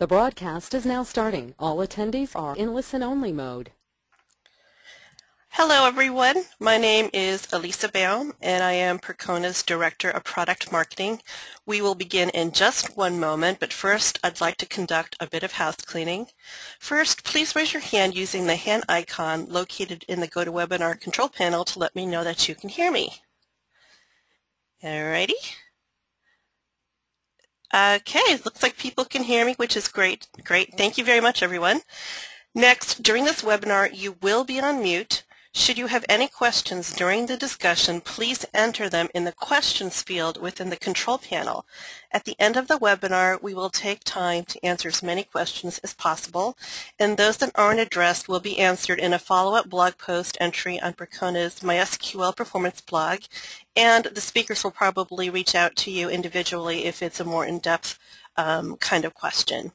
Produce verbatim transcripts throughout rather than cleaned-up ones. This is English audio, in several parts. The broadcast is now starting. All attendees are in listen-only mode. Hello everyone, my name is Elisa Baum and I am Percona's Director of Product Marketing. We will begin in just one moment, but first I'd like to conduct a bit of house cleaning. First, please raise your hand using the hand icon located in the GoToWebinar control panel to let me know that you can hear me. Alrighty. Okay, looks like people can hear me, which is great. Great, thank you very much everyone. Next, during this webinar you will be on mute. Should you have any questions during the discussion, please enter them in the questions field within the control panel. At the end of the webinar, we will take time to answer as many questions as possible, and those that aren't addressed will be answered in a follow-up blog post entry on Percona's MySQL Performance blog, and the speakers will probably reach out to you individually if it's a more in-depth Um, kind of question.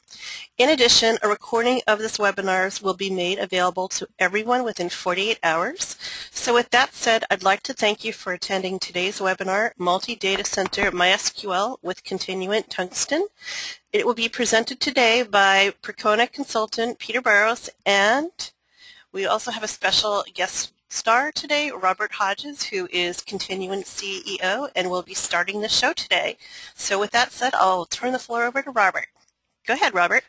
In addition, a recording of this webinar will be made available to everyone within forty-eight hours. So with that said, I'd like to thank you for attending today's webinar, Multi-Data Center MySQL with Continuent Tungsten. It will be presented today by Percona consultant Peter Burrows, and we also have a special guest star today, Robert Hodges, who is Continuent C E O and will be starting the show today. So with that said, I'll turn the floor over to Robert. Go ahead, Robert.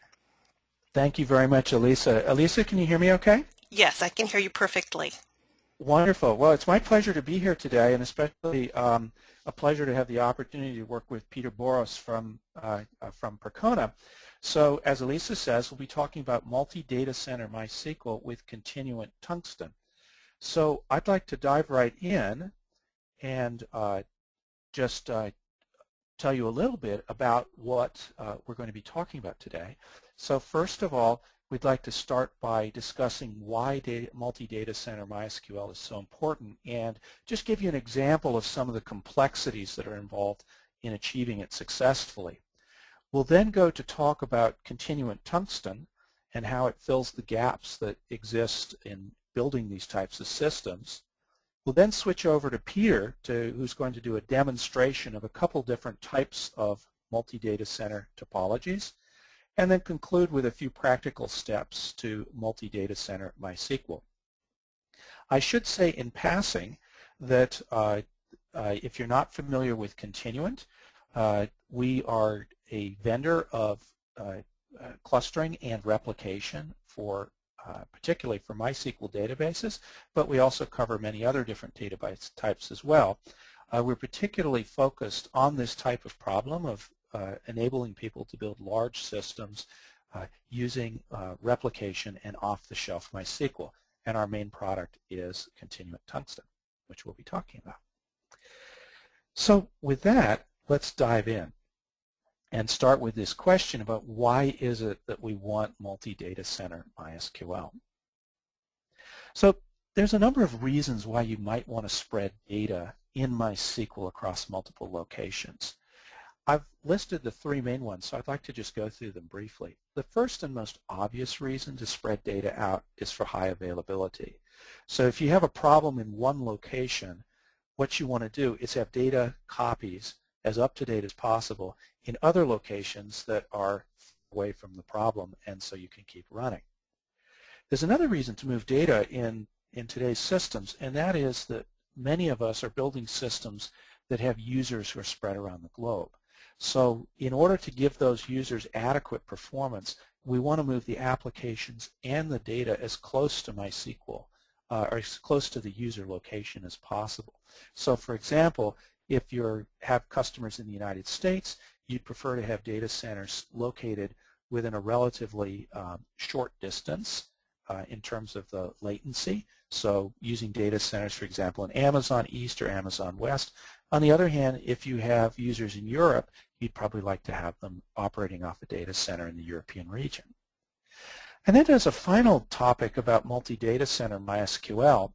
Thank you very much, Elisa. Elisa, can you hear me okay? Yes, I can hear you perfectly. Wonderful. Well, it's my pleasure to be here today, and especially um, a pleasure to have the opportunity to work with Peter Burrows from, uh, from Percona. So as Elisa says, we'll be talking about multi-data center MySQL with Continuent Tungsten. So I'd like to dive right in and uh, just uh, tell you a little bit about what uh, we're going to be talking about today. So first of all, we'd like to start by discussing why multi-data center MySQL is so important and just give you an example of some of the complexities that are involved in achieving it successfully. We'll then go to talk about Continuent Tungsten and how it fills the gaps that exist in building these types of systems. We'll then switch over to Peter, to, who's going to do a demonstration of a couple different types of multi-data center topologies, and then conclude with a few practical steps to multi-data center MySQL. I should say in passing that uh, uh, if you're not familiar with Continuent, uh, we are a vendor of uh, uh, clustering and replication for Uh, particularly for MySQL databases, but we also cover many other different database types as well. Uh, we're particularly focused on this type of problem of uh, enabling people to build large systems uh, using uh, replication and off-the-shelf MySQL, and our main product is Continuent Tungsten, which we'll be talking about. So with that, let's dive in and start with this question about why is it that we want multi-data center MySQL. So there's a number of reasons why you might want to spread data in MySQL across multiple locations. I've listed the three main ones, so I'd like to just go through them briefly. The first and most obvious reason to spread data out is for high availability. So if you have a problem in one location, what you want to do is have data copies as up-to-date as possible in other locations that are away from the problem, and so you can keep running. There's another reason to move data in, in today's systems, and that is that many of us are building systems that have users who are spread around the globe. So in order to give those users adequate performance, we want to move the applications and the data as close to MySQL, uh, or as close to the user location as possible. So for example, if you have customers in the United States, you'd prefer to have data centers located within a relatively um, short distance uh, in terms of the latency. So using data centers, for example, in Amazon East or Amazon West. On the other hand, if you have users in Europe, you'd probably like to have them operating off a data center in the European region. And then there's a final topic about multi-data center MySQL,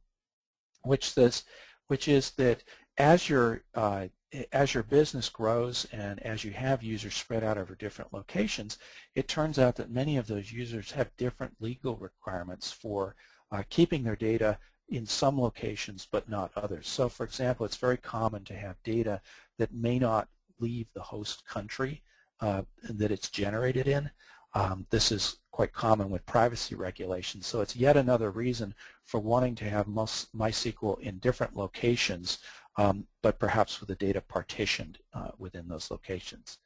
which, this, which is that As your, uh, as your business grows and as you have users spread out over different locations, it turns out that many of those users have different legal requirements for uh, keeping their data in some locations but not others. So for example, it's very common to have data that may not leave the host country uh, that it's generated in. Um, this is quite common with privacy regulations, so it's yet another reason for wanting to have MySQL in different locations, um, but perhaps with the data partitioned uh, within those locations.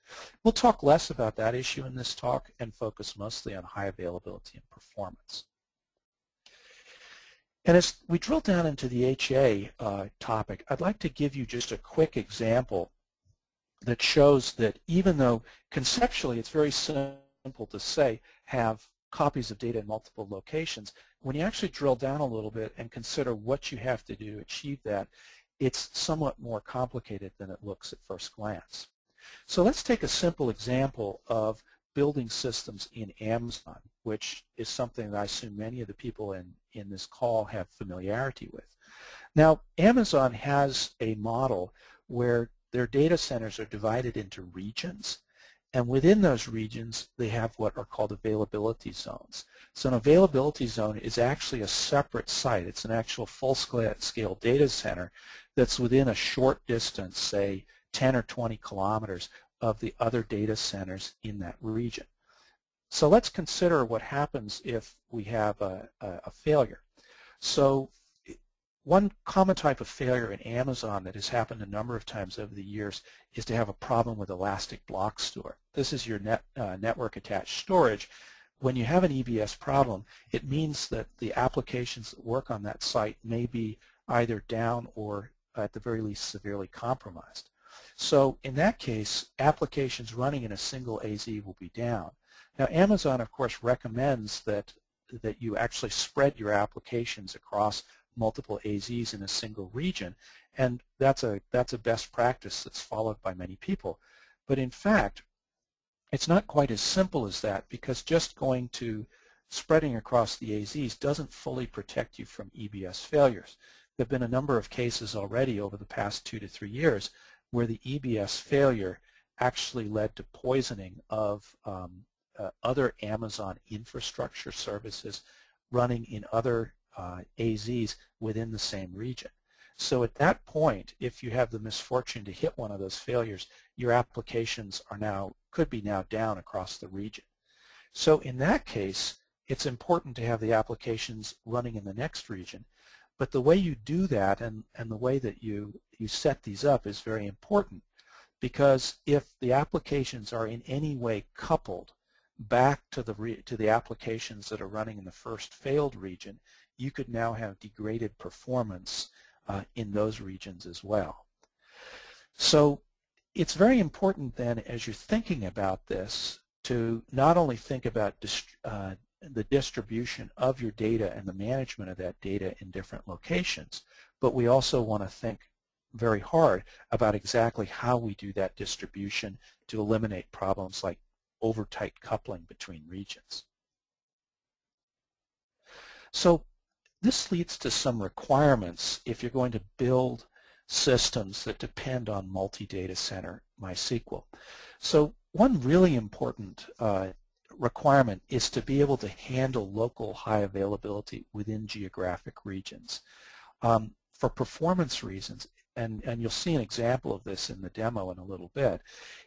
We'll talk less about that issue in this talk and focus mostly on high availability and performance. And as we drill down into the H A uh, topic, I'd like to give you just a quick example that shows that even though conceptually it's very simple to say have copies of data in multiple locations, when you actually drill down a little bit and consider what you have to do to achieve that, it's somewhat more complicated than it looks at first glance. So let's take a simple example of building systems in Amazon, which is something that I assume many of the people in, in this call have familiarity with. Now, Amazon has a model where their data centers are divided into regions, and within those regions they have what are called availability zones. So an availability zone is actually a separate site. It's an actual full-scale data center that's within a short distance, say ten or twenty kilometers, of the other data centers in that region. So let's consider what happens if we have a, a, a failure. So one common type of failure in Amazon that has happened a number of times over the years is to have a problem with Elastic Block Store. This is your net, uh, network attached storage. When you have an E B S problem, it means that the applications that work on that site may be either down or at the very least severely compromised. So in that case, applications running in a single A Z will be down. Now Amazon, of course, recommends that, that you actually spread your applications across multiple A Zs in a single region, and that's a, that's a best practice that's followed by many people. But in fact, it's not quite as simple as that, because just going to spreading across the A Zs doesn't fully protect you from E B S failures. There have been a number of cases already over the past two to three years where the E B S failure actually led to poisoning of um, uh, other Amazon infrastructure services running in other uh, A Zs within the same region. So at that point, if you have the misfortune to hit one of those failures, your applications are now, could be now down across the region. So in that case, it's important to have the applications running in the next region. But the way you do that and, and the way that you, you set these up is very important, because if the applications are in any way coupled back to the, re, to the applications that are running in the first failed region, you could now have degraded performance uh, in those regions as well. So it's very important then, as you're thinking about this, to not only think about dist- uh, the distribution of your data and the management of that data in different locations, but we also want to think very hard about exactly how we do that distribution to eliminate problems like over-tight coupling between regions. So this leads to some requirements if you're going to build systems that depend on multi-data center MySQL. So one really important uh, requirement is to be able to handle local high availability within geographic regions. Um, for performance reasons, and, and you'll see an example of this in the demo in a little bit,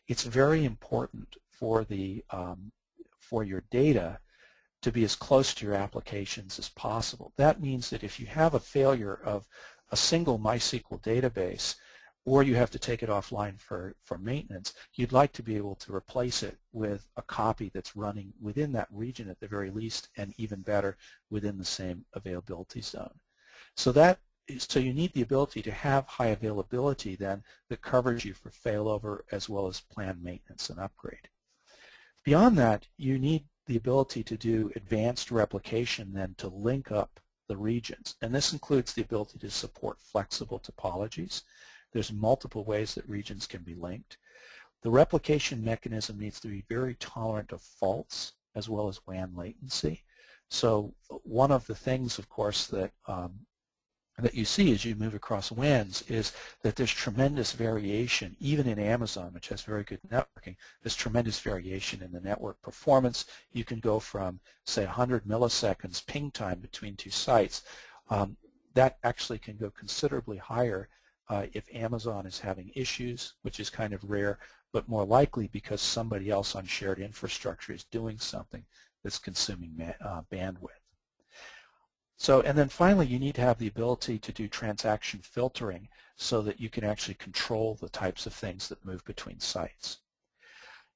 it's very important for, the, um, for your data to be as close to your applications as possible. That means that if you have a failure of a single MySQL database, or you have to take it offline for, for maintenance, you'd like to be able to replace it with a copy that's running within that region at the very least, and even better, within the same availability zone. So that is, so you need the ability to have high availability then that covers you for failover as well as planned maintenance and upgrade. Beyond that, you need the ability to do advanced replication then to link up the regions, and this includes the ability to support flexible topologies. There's multiple ways that regions can be linked. The replication mechanism needs to be very tolerant of faults as well as W A N latency. So one of the things, of course, that, um, that you see as you move across W A Ns is that there's tremendous variation, even in Amazon, which has very good networking, there's tremendous variation in the network performance. You can go from, say, one hundred milliseconds ping time between two sites. Um, that actually can go considerably higher Uh, if Amazon is having issues, which is kind of rare, but more likely because somebody else on shared infrastructure is doing something that's consuming uh, bandwidth. So, and then finally, you need to have the ability to do transaction filtering so that you can actually control the types of things that move between sites.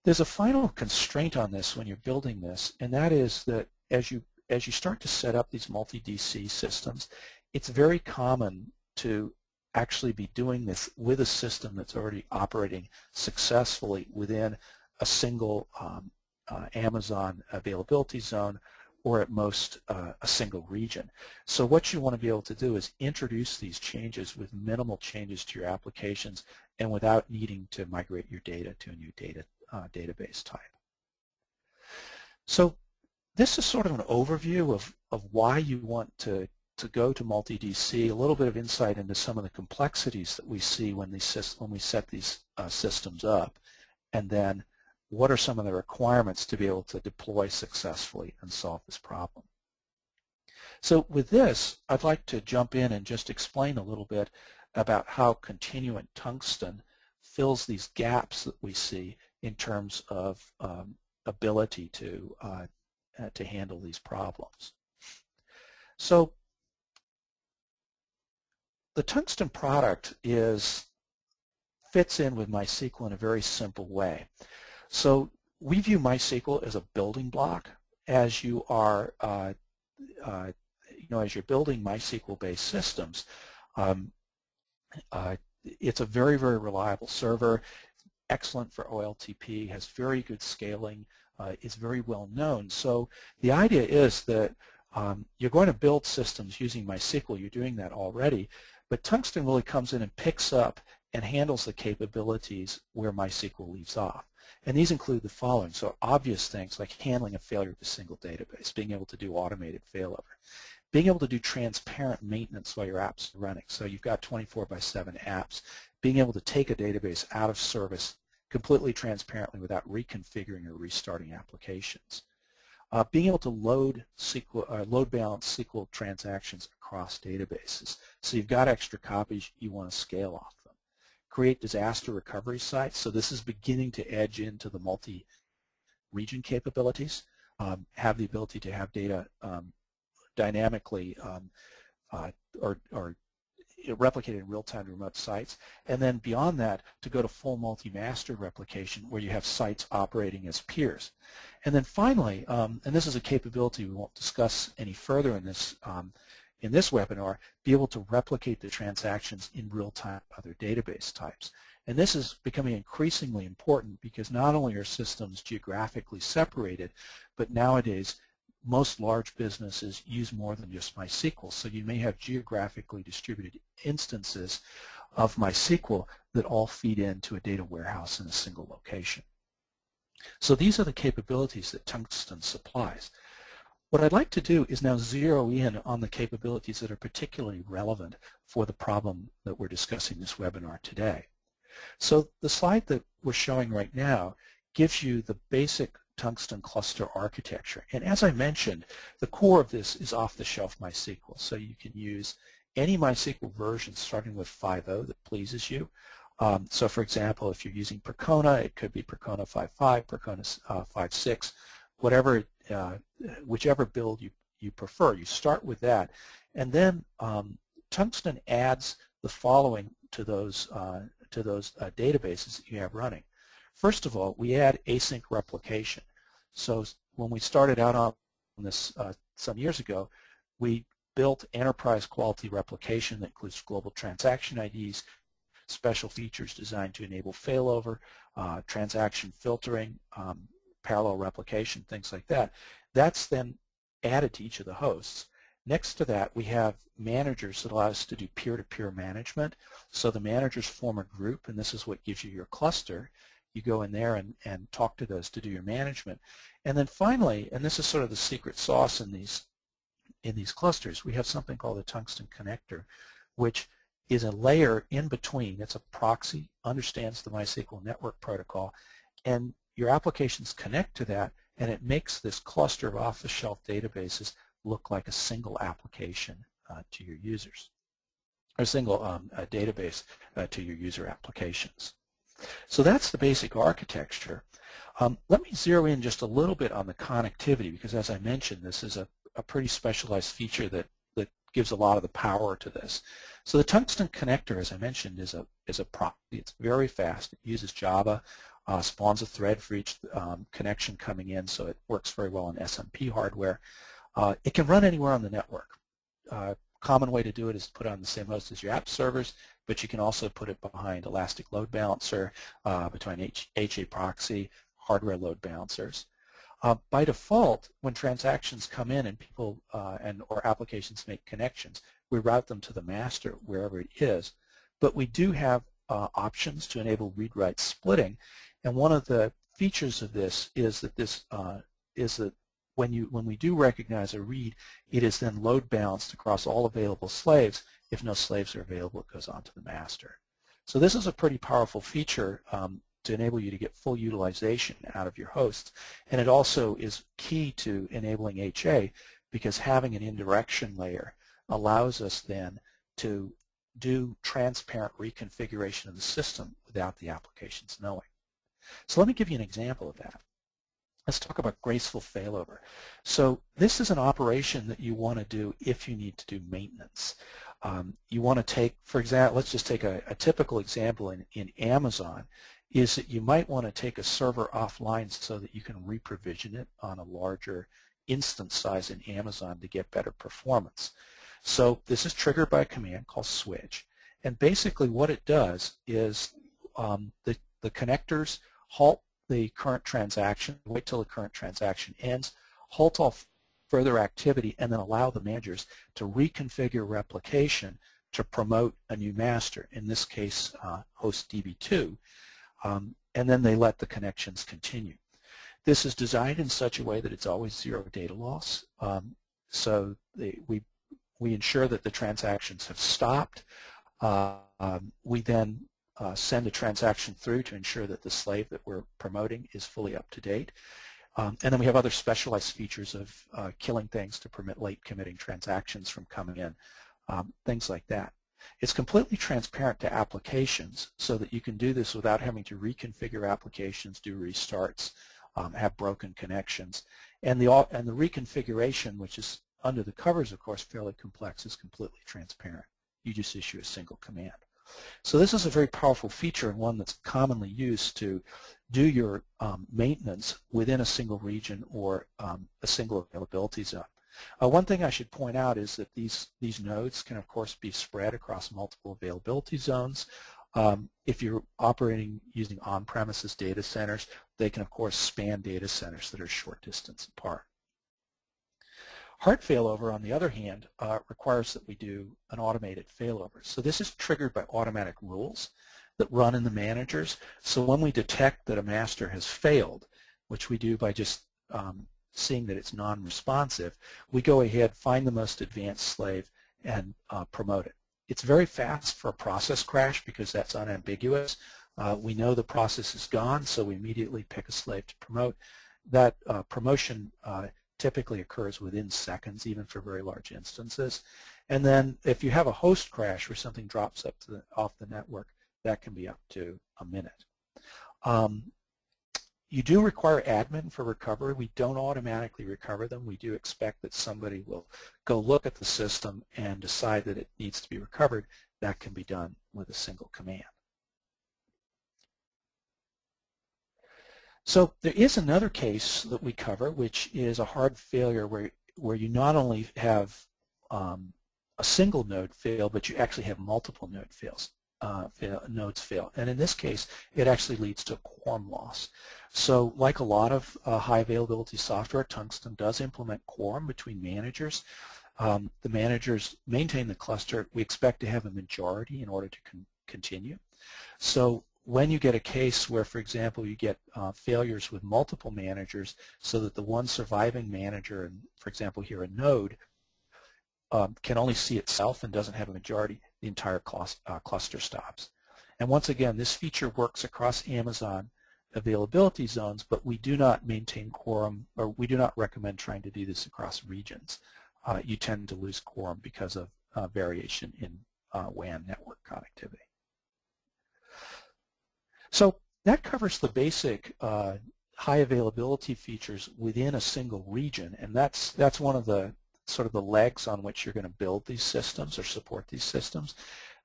There's a final constraint on this when you're building this, and that is that as you as you start to set up these multi-D C systems, it's very common to actually be doing this with a system that's already operating successfully within a single um, uh, Amazon availability zone, or at most uh, a single region. So what you want to be able to do is introduce these changes with minimal changes to your applications and without needing to migrate your data to a new data uh, database type. So this is sort of an overview of, of why you want to to go to multi-D C, a little bit of insight into some of the complexities that we see when, these, when we set these uh, systems up, and then what are some of the requirements to be able to deploy successfully and solve this problem. So with this, I'd like to jump in and just explain a little bit about how Continuent Tungsten fills these gaps that we see in terms of um, ability to, uh, uh, to handle these problems. So the Tungsten product is, fits in with MySQL in a very simple way. So we view MySQL as a building block. As you are, uh, uh, you know, as you're building MySQL-based systems, um, uh, it's a very, very reliable server, excellent for O L T P, has very good scaling, uh, is very well known. So the idea is that um, you're going to build systems using MySQL. You're doing that already. But Tungsten really comes in and picks up and handles the capabilities where MySQL leaves off. And these include the following. So obvious things like handling a failure of a single database, being able to do automated failover, being able to do transparent maintenance while your app's running. So you've got twenty-four by seven apps, being able to take a database out of service completely transparently without reconfiguring or restarting applications. Uh, being able to load S Q L, uh, load balance S Q L transactions across databases. So you've got extra copies, you want to scale off them. Create disaster recovery sites. So this is beginning to edge into the multi-region capabilities. Um, have the ability to have data um, dynamically um, uh, or, or replicated in real-time remote sites. And then beyond that, to go to full multi-master replication where you have sites operating as peers. And then finally, um, and this is a capability we won't discuss any further in this um, in this webinar, be able to replicate the transactions in real-time other database types. And this is becoming increasingly important because not only are systems geographically separated, but nowadays most large businesses use more than just MySQL. So you may have geographically distributed instances of MySQL that all feed into a data warehouse in a single location. So these are the capabilities that Tungsten supplies. What I'd like to do is now zero in on the capabilities that are particularly relevant for the problem that we're discussing this webinar today. So the slide that we're showing right now gives you the basic Tungsten cluster architecture. And as I mentioned, the core of this is off-the-shelf MySQL. So you can use any MySQL version starting with five point oh that pleases you. Um, so for example, if you're using Percona, it could be Percona five point five, Percona uh, five point six, whatever, uh, whichever build you, you prefer. You start with that. And then um, Tungsten adds the following to those, uh, to those uh, databases that you have running. First of all, we add async replication. So when we started out on this uh, some years ago, we built enterprise quality replication that includes global transaction I Ds, special features designed to enable failover, uh, transaction filtering, um, parallel replication, things like that. That's then added to each of the hosts. Next to that, we have managers that allow us to do peer-to-peer management. So the managers form a group, and this is what gives you your cluster. You go in there and, and talk to those to do your management. And then finally, and this is sort of the secret sauce in these, in these clusters, we have something called the Tungsten Connector, which is a layer in between. It's a proxy, understands the MySQL network protocol, and your applications connect to that, and it makes this cluster of off-the-shelf databases look like a single application uh, to your users, or single um, a database uh, to your user applications. So that's the basic architecture. Um, let me zero in just a little bit on the connectivity, because as I mentioned, this is a, a pretty specialized feature that, that gives a lot of the power to this. So the Tungsten Connector, as I mentioned, is a, is a property. It's very fast. It uses Java, uh, spawns a thread for each um, connection coming in, so it works very well on S M P hardware. Uh, it can run anywhere on the network. Uh, common way to do it is to put it on the same host as your app servers, but you can also put it behind Elastic Load Balancer, uh, between HAProxy, hardware load balancers. Uh, by default, when transactions come in and people uh, and or applications make connections, we route them to the master wherever it is. But we do have uh, options to enable read-write splitting, and one of the features of this is that this uh, is that when you when we do recognize a read, it is then load balanced across all available slaves. If no slaves are available, it goes on to the master. So this is a pretty powerful feature um, to enable you to get full utilization out of your hosts. And it also is key to enabling H A, because having an indirection layer allows us then to do transparent reconfiguration of the system without the applications knowing. So let me give you an example of that. Let's talk about graceful failover. So this is an operation that you want to do if you need to do maintenance. Um, you want to take, for example, let's just take a, a typical example in, in Amazon, is that you might want to take a server offline so that you can reprovision it on a larger instance size in Amazon to get better performance. So this is triggered by a command called switch. And basically what it does is um, the, the connectors halt the current transaction, wait till the current transaction ends, halt all further activity, and then allow the managers to reconfigure replication to promote a new master, in this case uh, host D B two. Um, and then they let the connections continue. This is designed in such a way that it's always zero data loss. Um, so they, we, we ensure that the transactions have stopped. Uh, um, we then uh, send a transaction through to ensure that the slave that we're promoting is fully up to date. Um, and then we have other specialized features of uh, killing things to permit late committing transactions from coming in, um, things like that. It's completely transparent to applications so that you can do this without having to reconfigure applications, do restarts, um, have broken connections. And the, and the reconfiguration, which is under the covers, of course, fairly complex, is completely transparent. You just issue a single command. So this is a very powerful feature, and one that's commonly used to do your um, maintenance within a single region or um, a single availability zone. Uh, one thing I should point out is that these, these nodes can, of course, be spread across multiple availability zones. Um, if you're operating using on-premises data centers, they can, of course, span data centers that are short distance apart. Hard failover, on the other hand, uh, requires that we do an automated failover. So this is triggered by automatic rules that run in the managers. So when we detect that a master has failed, which we do by just um, seeing that it's non-responsive, we go ahead, find the most advanced slave, and uh, promote it. It's very fast for a process crash because that's unambiguous. Uh, we know the process is gone, so we immediately pick a slave to promote. That uh, promotion uh, typically occurs within seconds, even for very large instances. And then if you have a host crash where something drops up to the, off the network, that can be up to a minute. Um, You do require admin for recovery. We don't automatically recover them. We do expect that somebody will go look at the system and decide that it needs to be recovered. That can be done with a single command. So there is another case that we cover, which is a hard failure where, where you not only have um, a single node fail, but you actually have multiple node fails. Uh, fail, nodes fail. And in this case, it actually leads to a quorum loss. So like a lot of uh, high availability software, Tungsten does implement quorum between managers. Um, the managers maintain the cluster. We expect to have a majority in order to con continue. So when you get a case where, for example, you get uh, failures with multiple managers so that the one surviving manager, and for example here a node, um, can only see itself and doesn't have a majority, the entire cluster, uh, cluster stops. And once again, this feature works across Amazon availability zones, but we do not maintain quorum, or we do not recommend trying to do this across regions. Uh, you tend to lose quorum because of uh, variation in uh, W A N network connectivity. So that covers the basic uh, high availability features within a single region, and that's that's one of the sort of the legs on which you're going to build these systems or support these systems.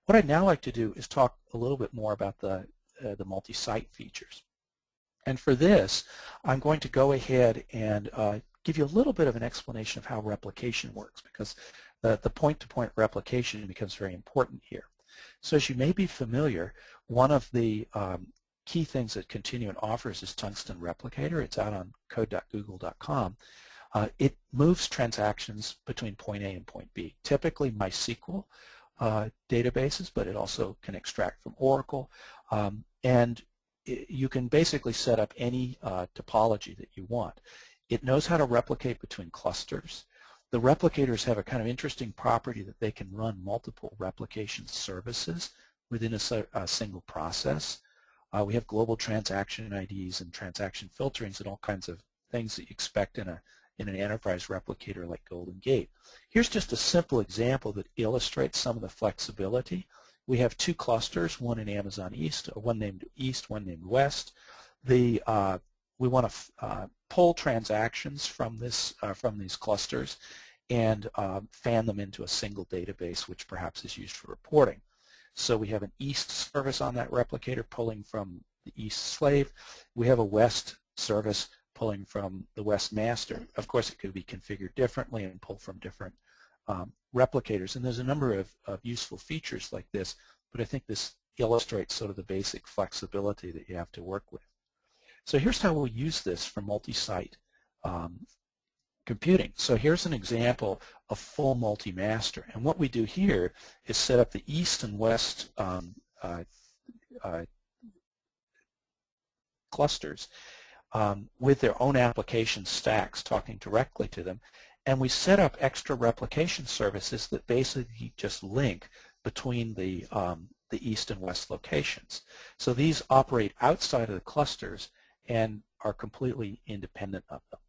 What I'd now like to do is talk a little bit more about the uh, the multi-site features. And for this, I'm going to go ahead and uh, give you a little bit of an explanation of how replication works, because the, the point-to-point replication becomes very important here. So as you may be familiar, one of the um, key things that Continuent offers is Tungsten Replicator. It's out on code dot google dot com. Uh, it moves transactions between point A and point B, typically MySQL uh, databases, but it also can extract from Oracle. Um, and it, you can basically set up any uh, topology that you want. It knows how to replicate between clusters. The replicators have a kind of interesting property that they can run multiple replication services within a, a single process. Uh, we have global transaction I Ds and transaction filterings and all kinds of things that you expect in a in an enterprise replicator like GoldenGate. Here's just a simple example that illustrates some of the flexibility. We have two clusters, one in Amazon East, one named East, one named West. The uh, we want to uh, pull transactions from this uh, from these clusters and uh, fan them into a single database, which perhaps is used for reporting. So we have an East service on that replicator pulling from the East slave. We have a West service pulling from the West master. Of course, it could be configured differently and pull from different um, replicators. And there's a number of, of useful features like this, but I think this illustrates sort of the basic flexibility that you have to work with. So here's how we'll use this for multi-site um, computing. So here's an example of full multi-master. And what we do here is set up the East and West um, uh, uh, clusters Um, with their own application stacks talking directly to them, and we set up extra replication services that basically just link between the, um, the East and West locations. So these operate outside of the clusters and are completely independent of them.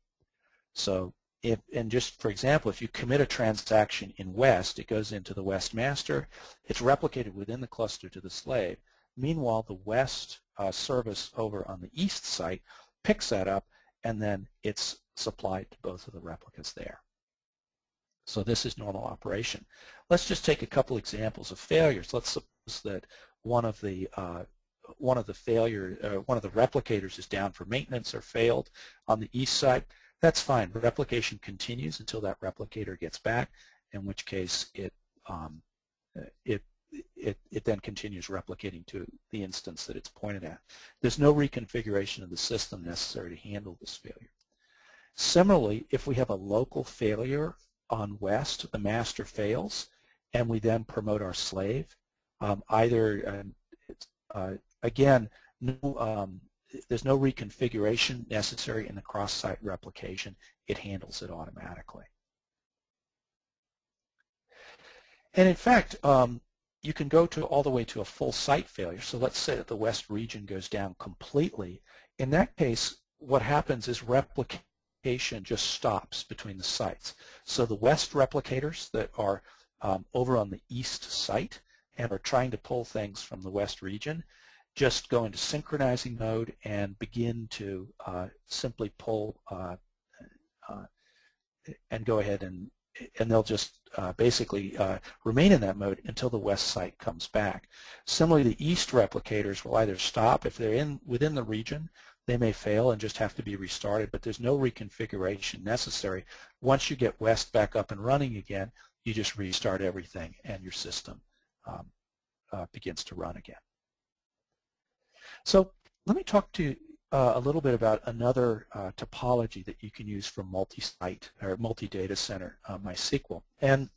So if, and just for example, if you commit a transaction in West, it goes into the West master, it's replicated within the cluster to the slave. Meanwhile, the West uh, service over on the East site picks that up, and then it's supplied to both of the replicas there. So this is normal operation. Let's just take a couple examples of failures. Let's suppose that one of the uh, one of the failure uh, one of the replicators is down for maintenance or failed on the East side. That's fine. Replication continues until that replicator gets back, in which case it um, it It, it then continues replicating to the instance that it's pointed at. There's no reconfiguration of the system necessary to handle this failure. Similarly, if we have a local failure on West, the master fails, and we then promote our slave, um, either, uh, uh, again, no, um, there's no reconfiguration necessary in the cross-site replication. It handles it automatically. And in fact, um, you can go to all the way to a full site failure. So let's say that the West region goes down completely. In that case, what happens is replication just stops between the sites. So the West replicators that are um, over on the East site and are trying to pull things from the West region just go into synchronizing mode and begin to uh, simply pull uh, uh, and go ahead and and they'll just uh, basically uh, remain in that mode until the West site comes back. Similarly, the East replicators will either stop if they're in within the region, they may fail and just have to be restarted, but there's no reconfiguration necessary. Once you get West back up and running again, you just restart everything and your system um, uh, begins to run again. So let me talk to you Uh, a little bit about another uh, topology that you can use for multi-site or multi-data center uh, MySQL. And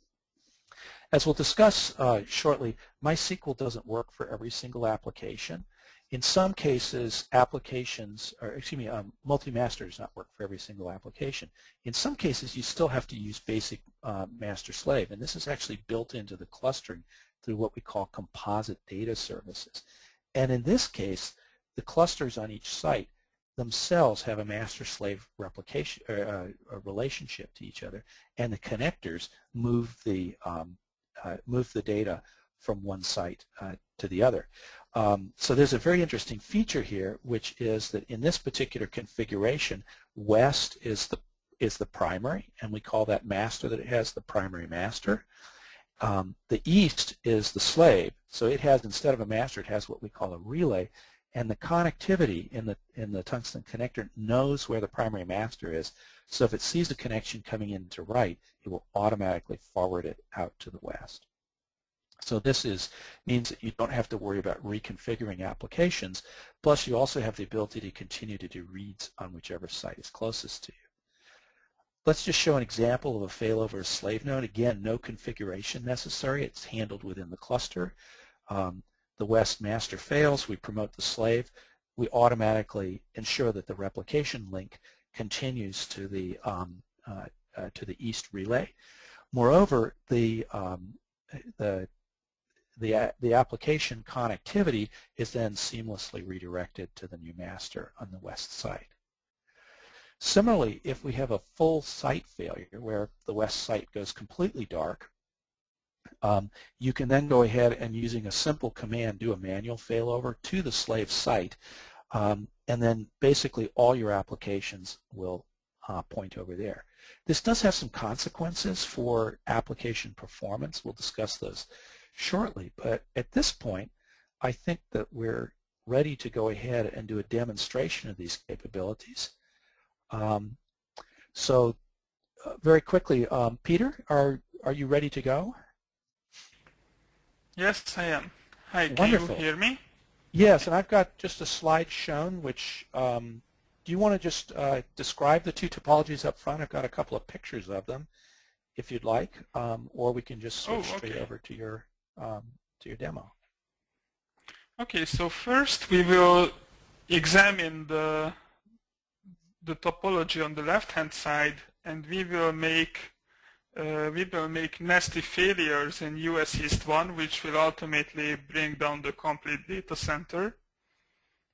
as we'll discuss uh, shortly, MySQL doesn't work for every single application. In some cases, applications, or excuse me, um, multi-master does not work for every single application. In some cases, you still have to use basic uh, master-slave, and this is actually built into the clustering through what we call composite data services. And in this case, the clusters on each site themselves have a master-slave replication or, uh, relationship to each other, and the connectors move the um, uh, move the data from one site uh, to the other. Um, so there's a very interesting feature here, which is that in this particular configuration, West is the is the primary, and we call that master that it has the primary master. Um, the East is the slave, so it has, instead of a master, it has what we call a relay, and the connectivity in the in the Tungsten connector knows where the primary master is, so if it sees a connection coming in to right, it will automatically forward it out to the West. So this is means that you don't have to worry about reconfiguring applications, plus you also have the ability to continue to do reads on whichever site is closest to you. Let's just show an example of a failover slave node. Again, no configuration necessary. It's handled within the cluster. Um, the West master fails. We promote the slave. We automatically ensure that the replication link continues to the um, uh, uh, to the East relay. Moreover, the um, the the uh, the application connectivity is then seamlessly redirected to the new master on the West side. Similarly, if we have a full site failure where the West site goes completely dark, um, you can then go ahead and, using a simple command, do a manual failover to the slave site, um, and then basically all your applications will uh, point over there. This does have some consequences for application performance. We'll discuss those shortly, but at this point, I think that we're ready to go ahead and do a demonstration of these capabilities. Um, so uh, very quickly, um, Peter, are are you ready to go? Yes, I am. Hi, wonderful. Can you hear me? Yes, and I've got just a slide shown, which um, do you want to just uh, describe the two topologies up front? I've got a couple of pictures of them, if you'd like, um, or we can just switch oh, okay. straight over to your um, to your demo. Okay, so first we will examine the the topology on the left-hand side, and we will make uh, we will make nasty failures in U S East one, which will ultimately bring down the complete data center.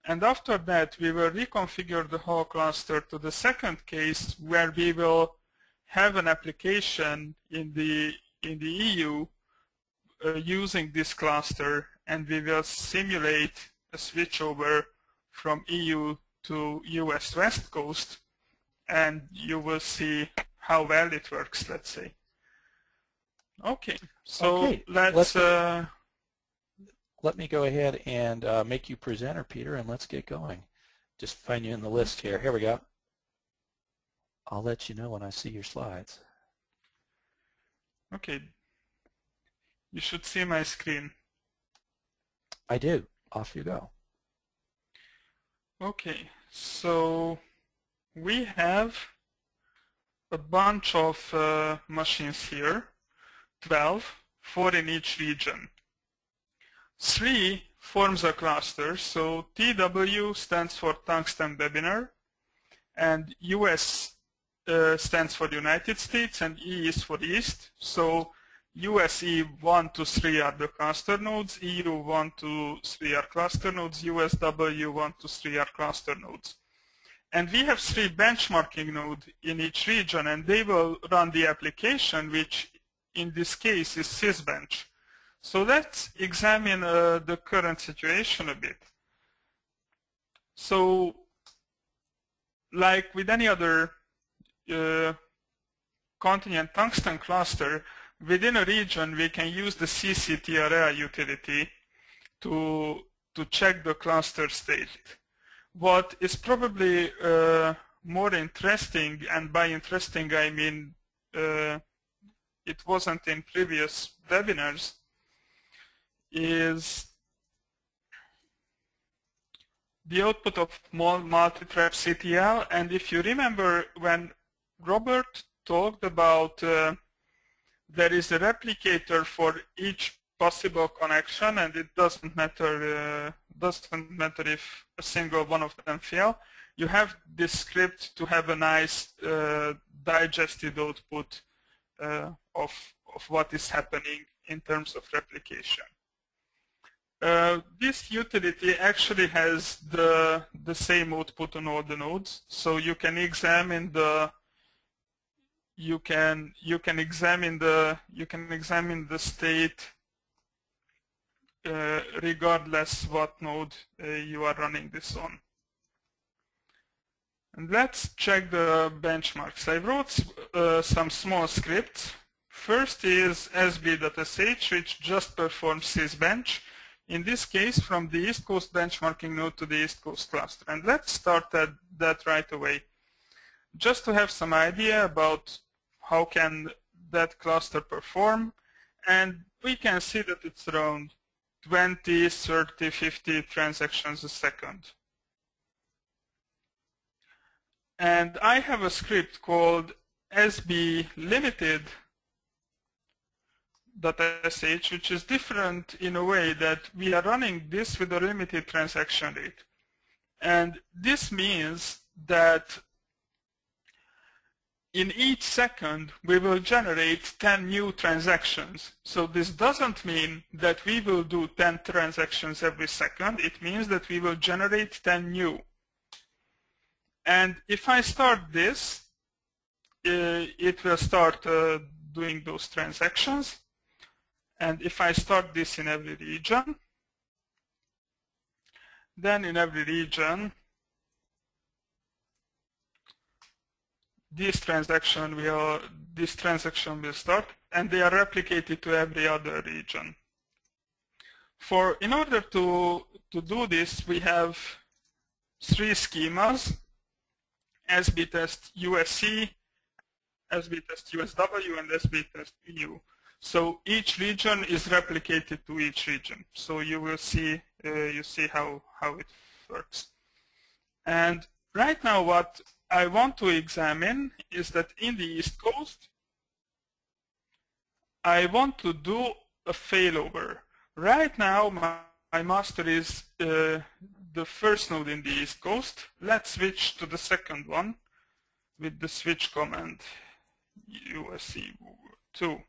And after that, we will reconfigure the whole cluster to the second case, where we will have an application in the in the E U uh, using this cluster, and we will simulate a switchover from E U to U S West Coast, and you will see how well it works, let's say. Okay, so okay. let's... let's uh, let me go ahead and uh, make you presenter, Peter, and let's get going. Just find you in the list here. Here we go. I'll let you know when I see your slides. Okay. You should see my screen. I do. Off you go. Okay, so we have a bunch of uh, machines here, twelve, four in each region. Three forms a cluster, so T W stands for Tungsten Webinar, and U S uh, stands for United States, and E is for East, so U S E one to three are the cluster nodes, E U one to three are cluster nodes, U S W one to three are cluster nodes. And we have three benchmarking nodes in each region, and they will run the application, which in this case is sysbench. So let's examine uh, the current situation a bit. So, like with any other uh, Continuent Tungsten cluster, within a region, we can use the C C T R L utility to, to check the cluster state. What is probably uh, more interesting, and by interesting I mean uh, it wasn't in previous webinars, is the output of multi-trap C T L. And if you remember, when Robert talked about uh, there is a replicator for each possible connection, and it doesn't matter. Uh, doesn't matter if a single one of them fail. You have this script to have a nice uh, digested output uh, of of what is happening in terms of replication. Uh, this utility actually has the the same output on all the nodes, so you can examine the. You can you can examine the you can examine the state uh, regardless what node uh, you are running this on. And let's check the benchmarks. I wrote uh, some small scripts. First is sb.sh, which just performs sysbench, in this case from the East Coast benchmarking node to the East Coast cluster. And let's start at that right away, just to have some idea about how can that cluster perform. And we can see that it's around twenty, thirty, fifty transactions a second. And I have a script called sb limited dot s h, which is different in a way that we are running this with a limited transaction rate. And this means that in each second, we will generate ten new transactions. So this doesn't mean that we will do ten transactions every second. It means that we will generate ten new. And if I start this, uh, it will start uh, doing those transactions. And if I start this in every region, then in every region, This transaction will this transaction will start, and they are replicated to every other region. For in order to to do this, we have three schemas: sbtest U S C, sbtest U S W, and sbtest E U. So each region is replicated to each region. So you will see uh, you see how how it works. And right now, what I want to examine is that in the East Coast, I want to do a failover. Right now, my, my master is uh, the first node in the East Coast. Let's switch to the second one with the switch command U S C two.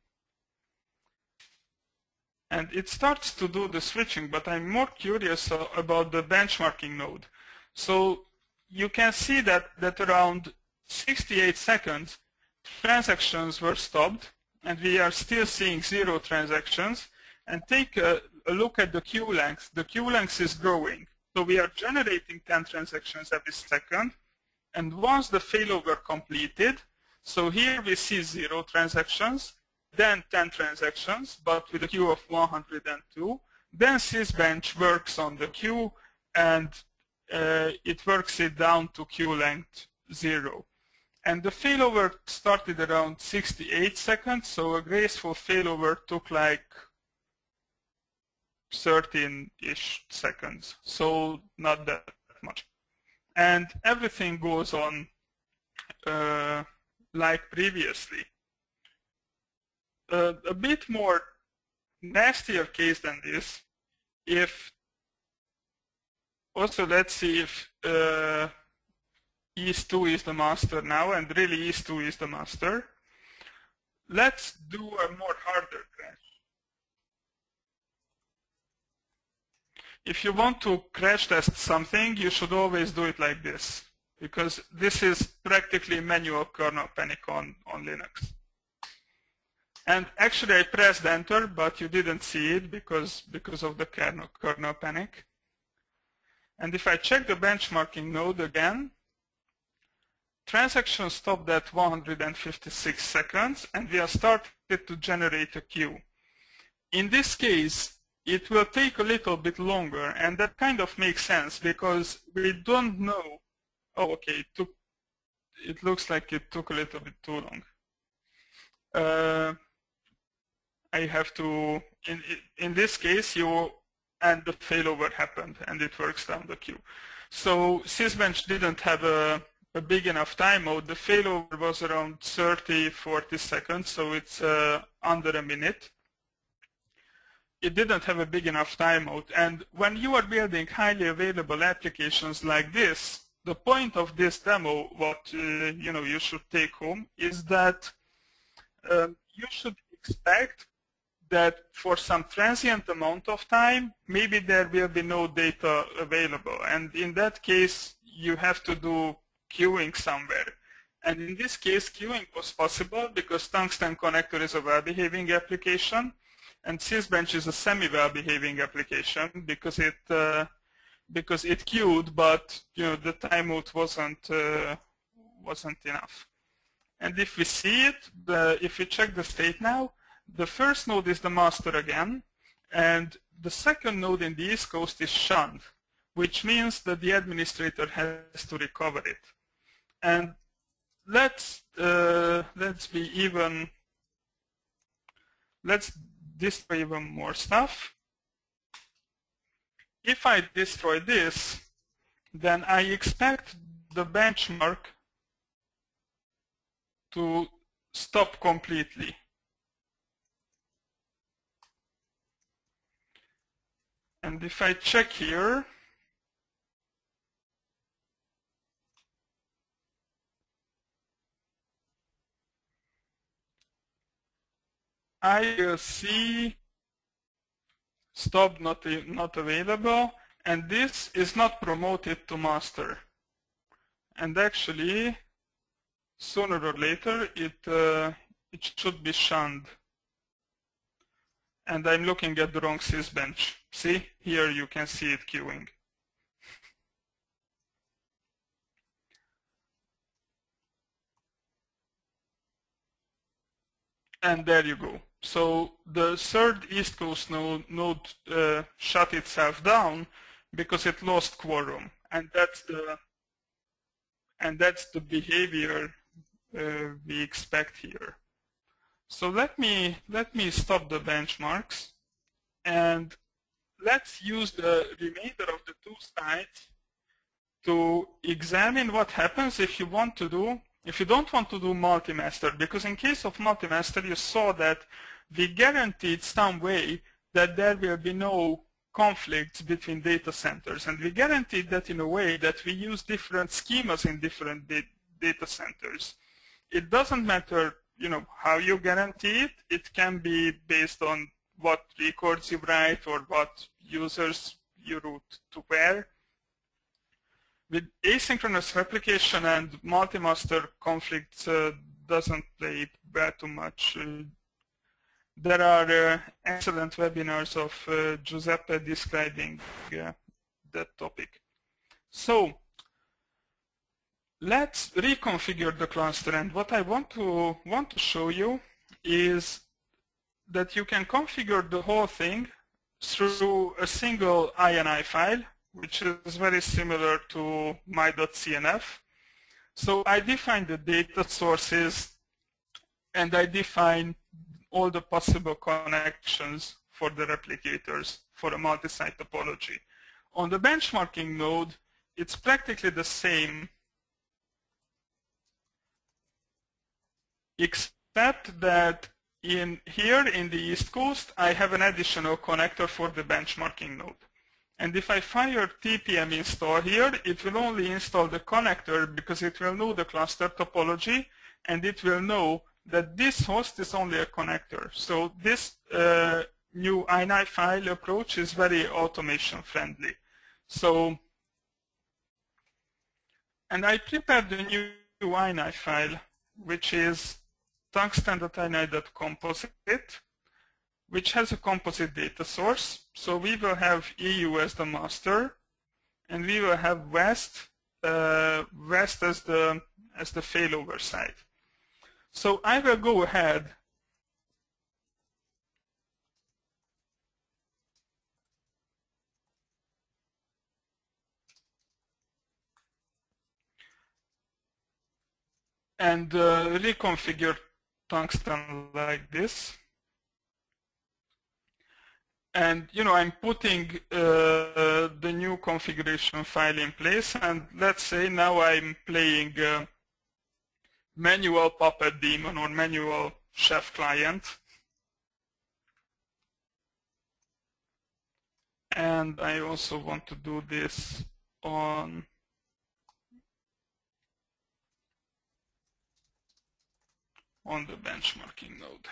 And it starts to do the switching, but I'm more curious about the benchmarking node. So you can see that, that around sixty-eight seconds, transactions were stopped, and we are still seeing zero transactions. And take a, a look at the queue length. The queue length is growing. So we are generating ten transactions every second. And once the failover completed, so here we see zero transactions, then ten transactions, but with a queue of one hundred two. Then sysbench works on the queue, and Uh, it works it down to queue length zero. And the failover started around sixty-eight seconds, so a graceful failover took like thirteen-ish seconds, so not that much. And everything goes on uh, like previously. Uh, a bit more nastier case than this, if also, let's see if uh, E S two is the master now, and really E S two is the master. Let's do a more harder crash. If you want to crash test something, you should always do it like this, because this is practically manual kernel panic on, on Linux. And actually, I pressed enter, but you didn't see it because, because of the kernel, kernel panic. And if I check the benchmarking node again, transactions stopped at one hundred fifty-six seconds, and we are started to generate a queue. In this case, it will take a little bit longer, and that kind of makes sense because we don't know. Oh, okay, it, took, it looks like it took a little bit too long. Uh, I have to, in, in this case, you and the failover happened, and it works down the queue. So sysbench didn't have a, a big enough timeout. The failover was around thirty, forty seconds, so it's uh, under a minute. It didn't have a big enough timeout. And when you are building highly available applications like this, the point of this demo, what uh, you know, you should take home, is that uh, you should expect that for some transient amount of time, maybe there will be no data available. And in that case, you have to do queuing somewhere. And in this case, queuing was possible because Tungsten Connector is a well-behaving application, And sysbench is a semi-well behaving application because it uh, because it queued, but you know the timeout wasn't uh, wasn't enough. And if we see it, the, if we check the state now, the first node is the master again, and the second node in the East Coast is shunned, which means that the administrator has to recover it. And let's uh, let's be even let's destroy even more stuff. If I destroy this, then I expect the benchmark to stop completely. And if I check here, I will see stop not, not available, and this is not promoted to master. And actually, sooner or later, it, uh, it should be shunned. And I'm looking at the wrong sysbench. See, here you can see it queuing. And there you go. So the third East Coast node, node uh, shut itself down because it lost quorum, and that's the and that's the behavior uh, we expect here. So let me let me stop the benchmarks, and let's use the remainder of the two slides to examine what happens if you want to do. If you don't want to do multi-master, because in case of multi-master, you saw that we guaranteed some way that there will be no conflicts between data centers. And we guaranteed that in a way that we use different schemas in different da data centers. It doesn't matter, you know, how you guarantee it. It can be based on what records you write or what users you route to where. With asynchronous replication and multi-master conflicts uh, doesn't play well too much. Uh, there are uh, excellent webinars of uh, Giuseppe describing uh, that topic. So let's reconfigure the cluster, and what I want to want to show you is that you can configure the whole thing through a single ini file, which is very similar to my.cnf. So I define the data sources, and I define all the possible connections for the replicators for a multi-site topology. On the benchmarking node, it's practically the same, except that in here in the East Coast, I have an additional connector for the benchmarking node. And if I fire T P M install here, it will only install the connector because it will know the cluster topology, and it will know that this host is only a connector. So this uh, new ini file approach is very automation friendly. So, and I prepared the new ini file, which is tungsten dot ini dot composite, which has a composite data source. So we will have E U as the master, and we will have West, uh, West as the as the failover side. So I will go ahead and uh, reconfigure Tungsten like this. And you know, I'm putting uh, the new configuration file in place, and let's say now I'm playing uh, manual Puppet Daemon or manual Chef client, and I also want to do this on on the benchmarking node.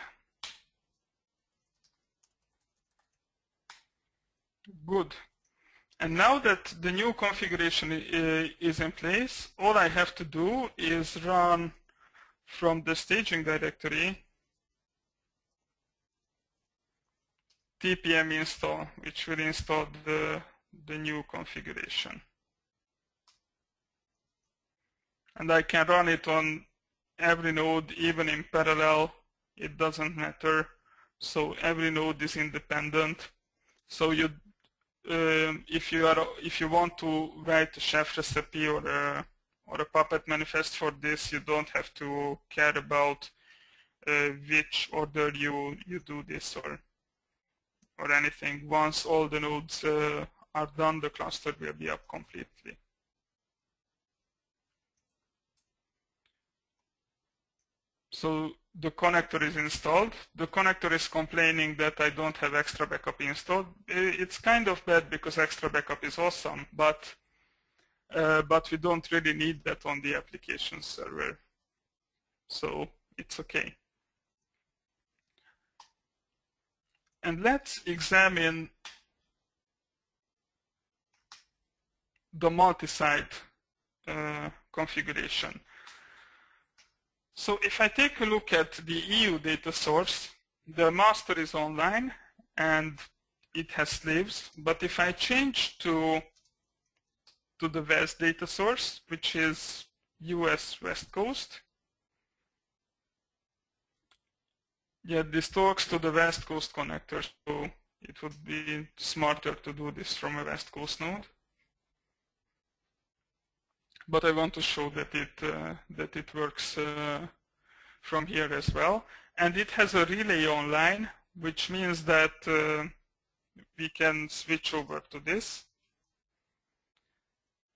Good. And now that the new configuration is in place, all I have to do is run from the staging directory T P M install, which will install the, the new configuration. And I can run it on every node, even in parallel. It doesn't matter. So every node is independent. So you, um, if you are, if you want to write a chef recipe or a, or a Puppet manifest for this, you don't have to care about uh, which order you you do this or or anything. Once all the nodes uh, are done, the cluster will be up completely. So the connector is installed. The connector is complaining that I don't have extra backup installed. It's kind of bad because extra backup is awesome, but uh, but we don't really need that on the application server. So it's okay. And let's examine the multi-site uh, configuration. So if I take a look at the E U data source, the master is online and it has slaves. But if I change to, to the W E S data source, which is U S West Coast, yeah, this talks to the West Coast connector, so it would be smarter to do this from a West Coast node. But I want to show that it uh, that it works uh, from here as well, and it has a relay online, which means that uh, we can switch over to this.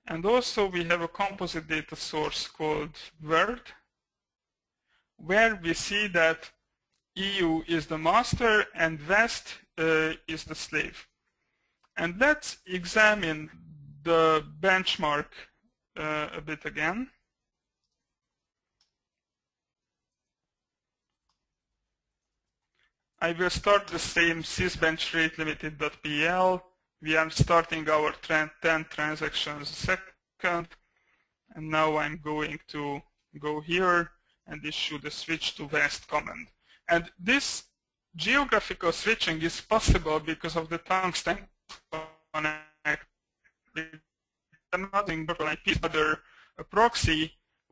And also we have a composite data source called World, where we see that E U is the master and West uh, is the slave. And let's examine the benchmark Uh, a bit again. I will start the same sysbench rate limited.pl. We are starting our trend ten transactions a second, and now I'm going to go here and issue the switch to West command. And this geographical switching is possible because of the tungsten connector. Nothing but like other a proxy,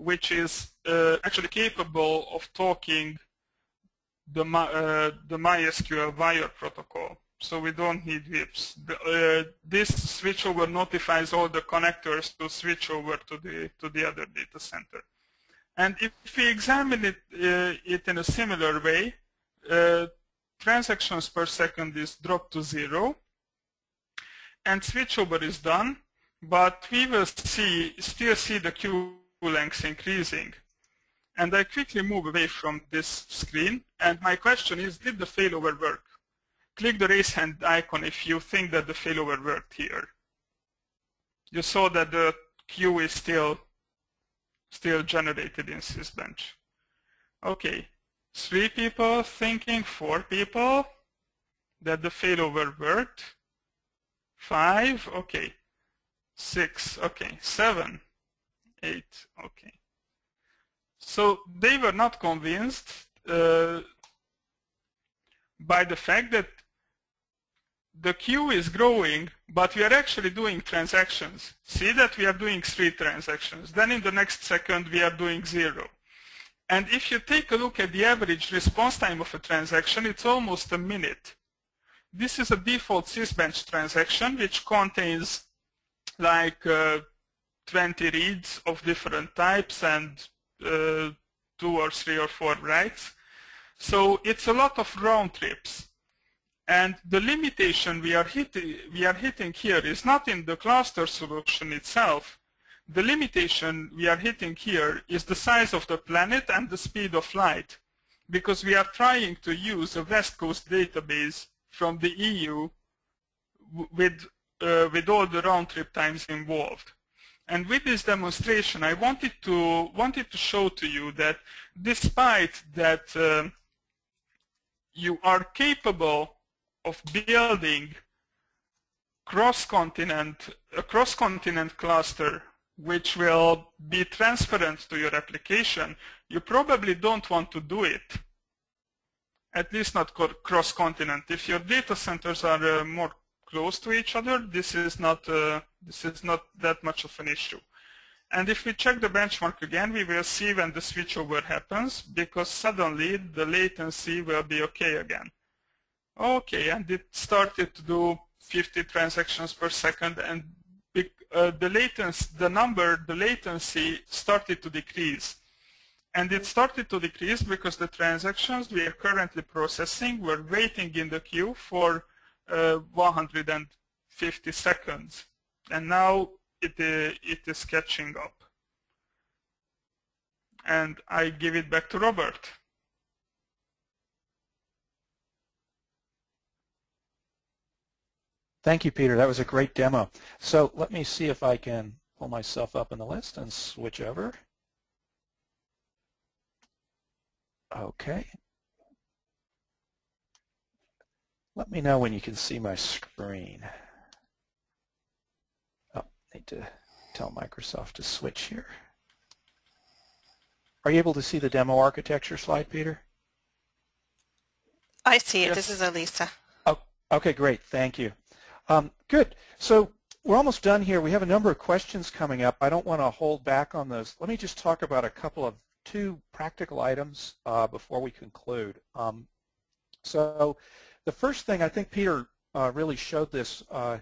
which is uh, actually capable of talking the uh, the MySQL wire protocol. So we don't need W I Ps. The, uh, this switchover notifies all the connectors to switch over to the to the other data center. And if we examine it uh, it in a similar way, uh, transactions per second is dropped to zero, and switchover is done. But we will see, still see the queue length increasing. And I quickly move away from this screen. And my question is, did the failover work? Click the raise hand icon if you think that the failover worked here. You saw that the queue is still, still generated in sysbench. OK, three people thinking, four people, that the failover worked. Five, OK. Six, okay, seven, eight, okay. So they were not convinced uh, by the fact that the queue is growing, but we are actually doing transactions. See that we are doing three transactions. Then in the next second, we are doing zero. And if you take a look at the average response time of a transaction, it's almost a minute. This is a default sysbench transaction, which contains like uh, twenty reads of different types and uh, two or three or four writes. So it's a lot of round trips. And the limitation we are hitting, we are hitting here is not in the cluster solution itself. The limitation we are hitting here is the size of the planet and the speed of light, because we are trying to use a West Coast database from the E U with Uh, with all the round trip times involved. And with this demonstration, I wanted to wanted to show to you that despite that uh, you are capable of building cross-continent a cross-continent cluster which will be transparent to your application, you probably don't want to do it. at least not cross-continent. If your data centers are uh, more close to each other, this is not uh, this is not that much of an issue. And if we check the benchmark again, we will see when the switchover happens, because suddenly the latency will be okay again. Okay, and it started to do fifty transactions per second, and uh, the latency, the number, the latency started to decrease. And it started to decrease because the transactions we are currently processing were waiting in the queue for uh, one hundred fifty seconds, and now it, uh, it is catching up. And I give it back to Robert. Thank you, Peter. That was a great demo. So let me see if I can pull myself up in the list and switch over. Okay. Let me know when you can see my screen. Oh, I need to tell Microsoft to switch here. Are you able to see the demo architecture slide, Peter? I see it. Yes. This is Elisa. Oh, okay, great. Thank you. Um, good. So we're almost done here. We have a number of questions coming up. I don't want to hold back on those. Let me just talk about a couple of two practical items uh, before we conclude. Um, so the first thing, I think Peter uh, really showed this uh,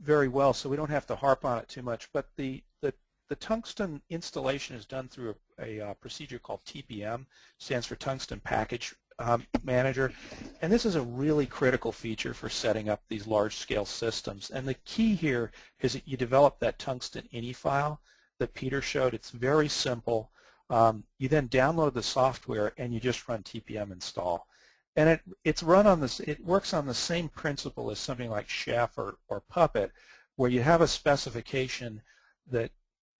very well, so we don't have to harp on it too much, but the, the, the Tungsten installation is done through a, a uh, procedure called T P M, stands for Tungsten Package um, Manager, and this is a really critical feature for setting up these large-scale systems. And the key here is that you develop that Tungsten .ini file that Peter showed. It's very simple. Um, you then download the software and you just run T P M install, and it it's run on this. It works on the same principle as something like Chef or, or Puppet, where you have a specification that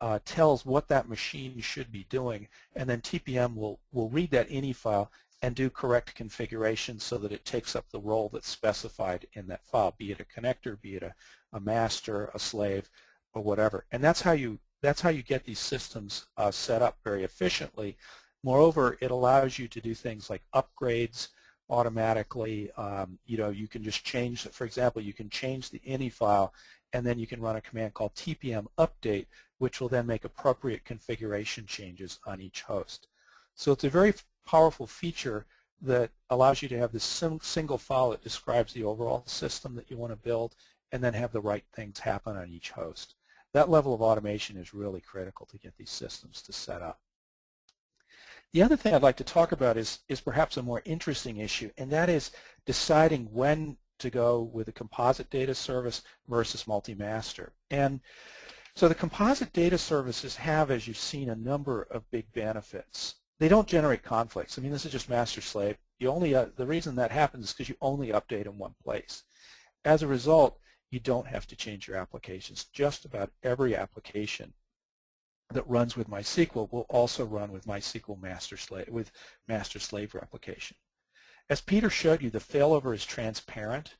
uh, tells what that machine should be doing, and then T P M will will read that .ini file and do correct configuration so that it takes up the role that's specified in that file, be it a connector, be it a, a master, a slave, or whatever. And that's how you. That's how you get these systems uh, set up very efficiently. Moreover, it allows you to do things like upgrades automatically. Um, you know, you can just change, for example, you can change the .ini file, and then you can run a command called T P M update, which will then make appropriate configuration changes on each host. So it's a very powerful feature that allows you to have this sim single file that describes the overall system that you want to build, and then have the right things happen on each host. That level of automation is really critical to get these systems to set up. The other thing I'd like to talk about is, is perhaps a more interesting issue, and that is deciding when to go with a composite data service versus multi-master. And so the composite data services have, as you've seen, a number of big benefits. They don't generate conflicts. I mean, this is just master-slave. You only uh, the reason that happens is because you only update in one place. As a result, you don't have to change your applications. Just about every application that runs with MySQL will also run with MySQL master slave with master slave replication. As Peter showed you, the failover is transparent,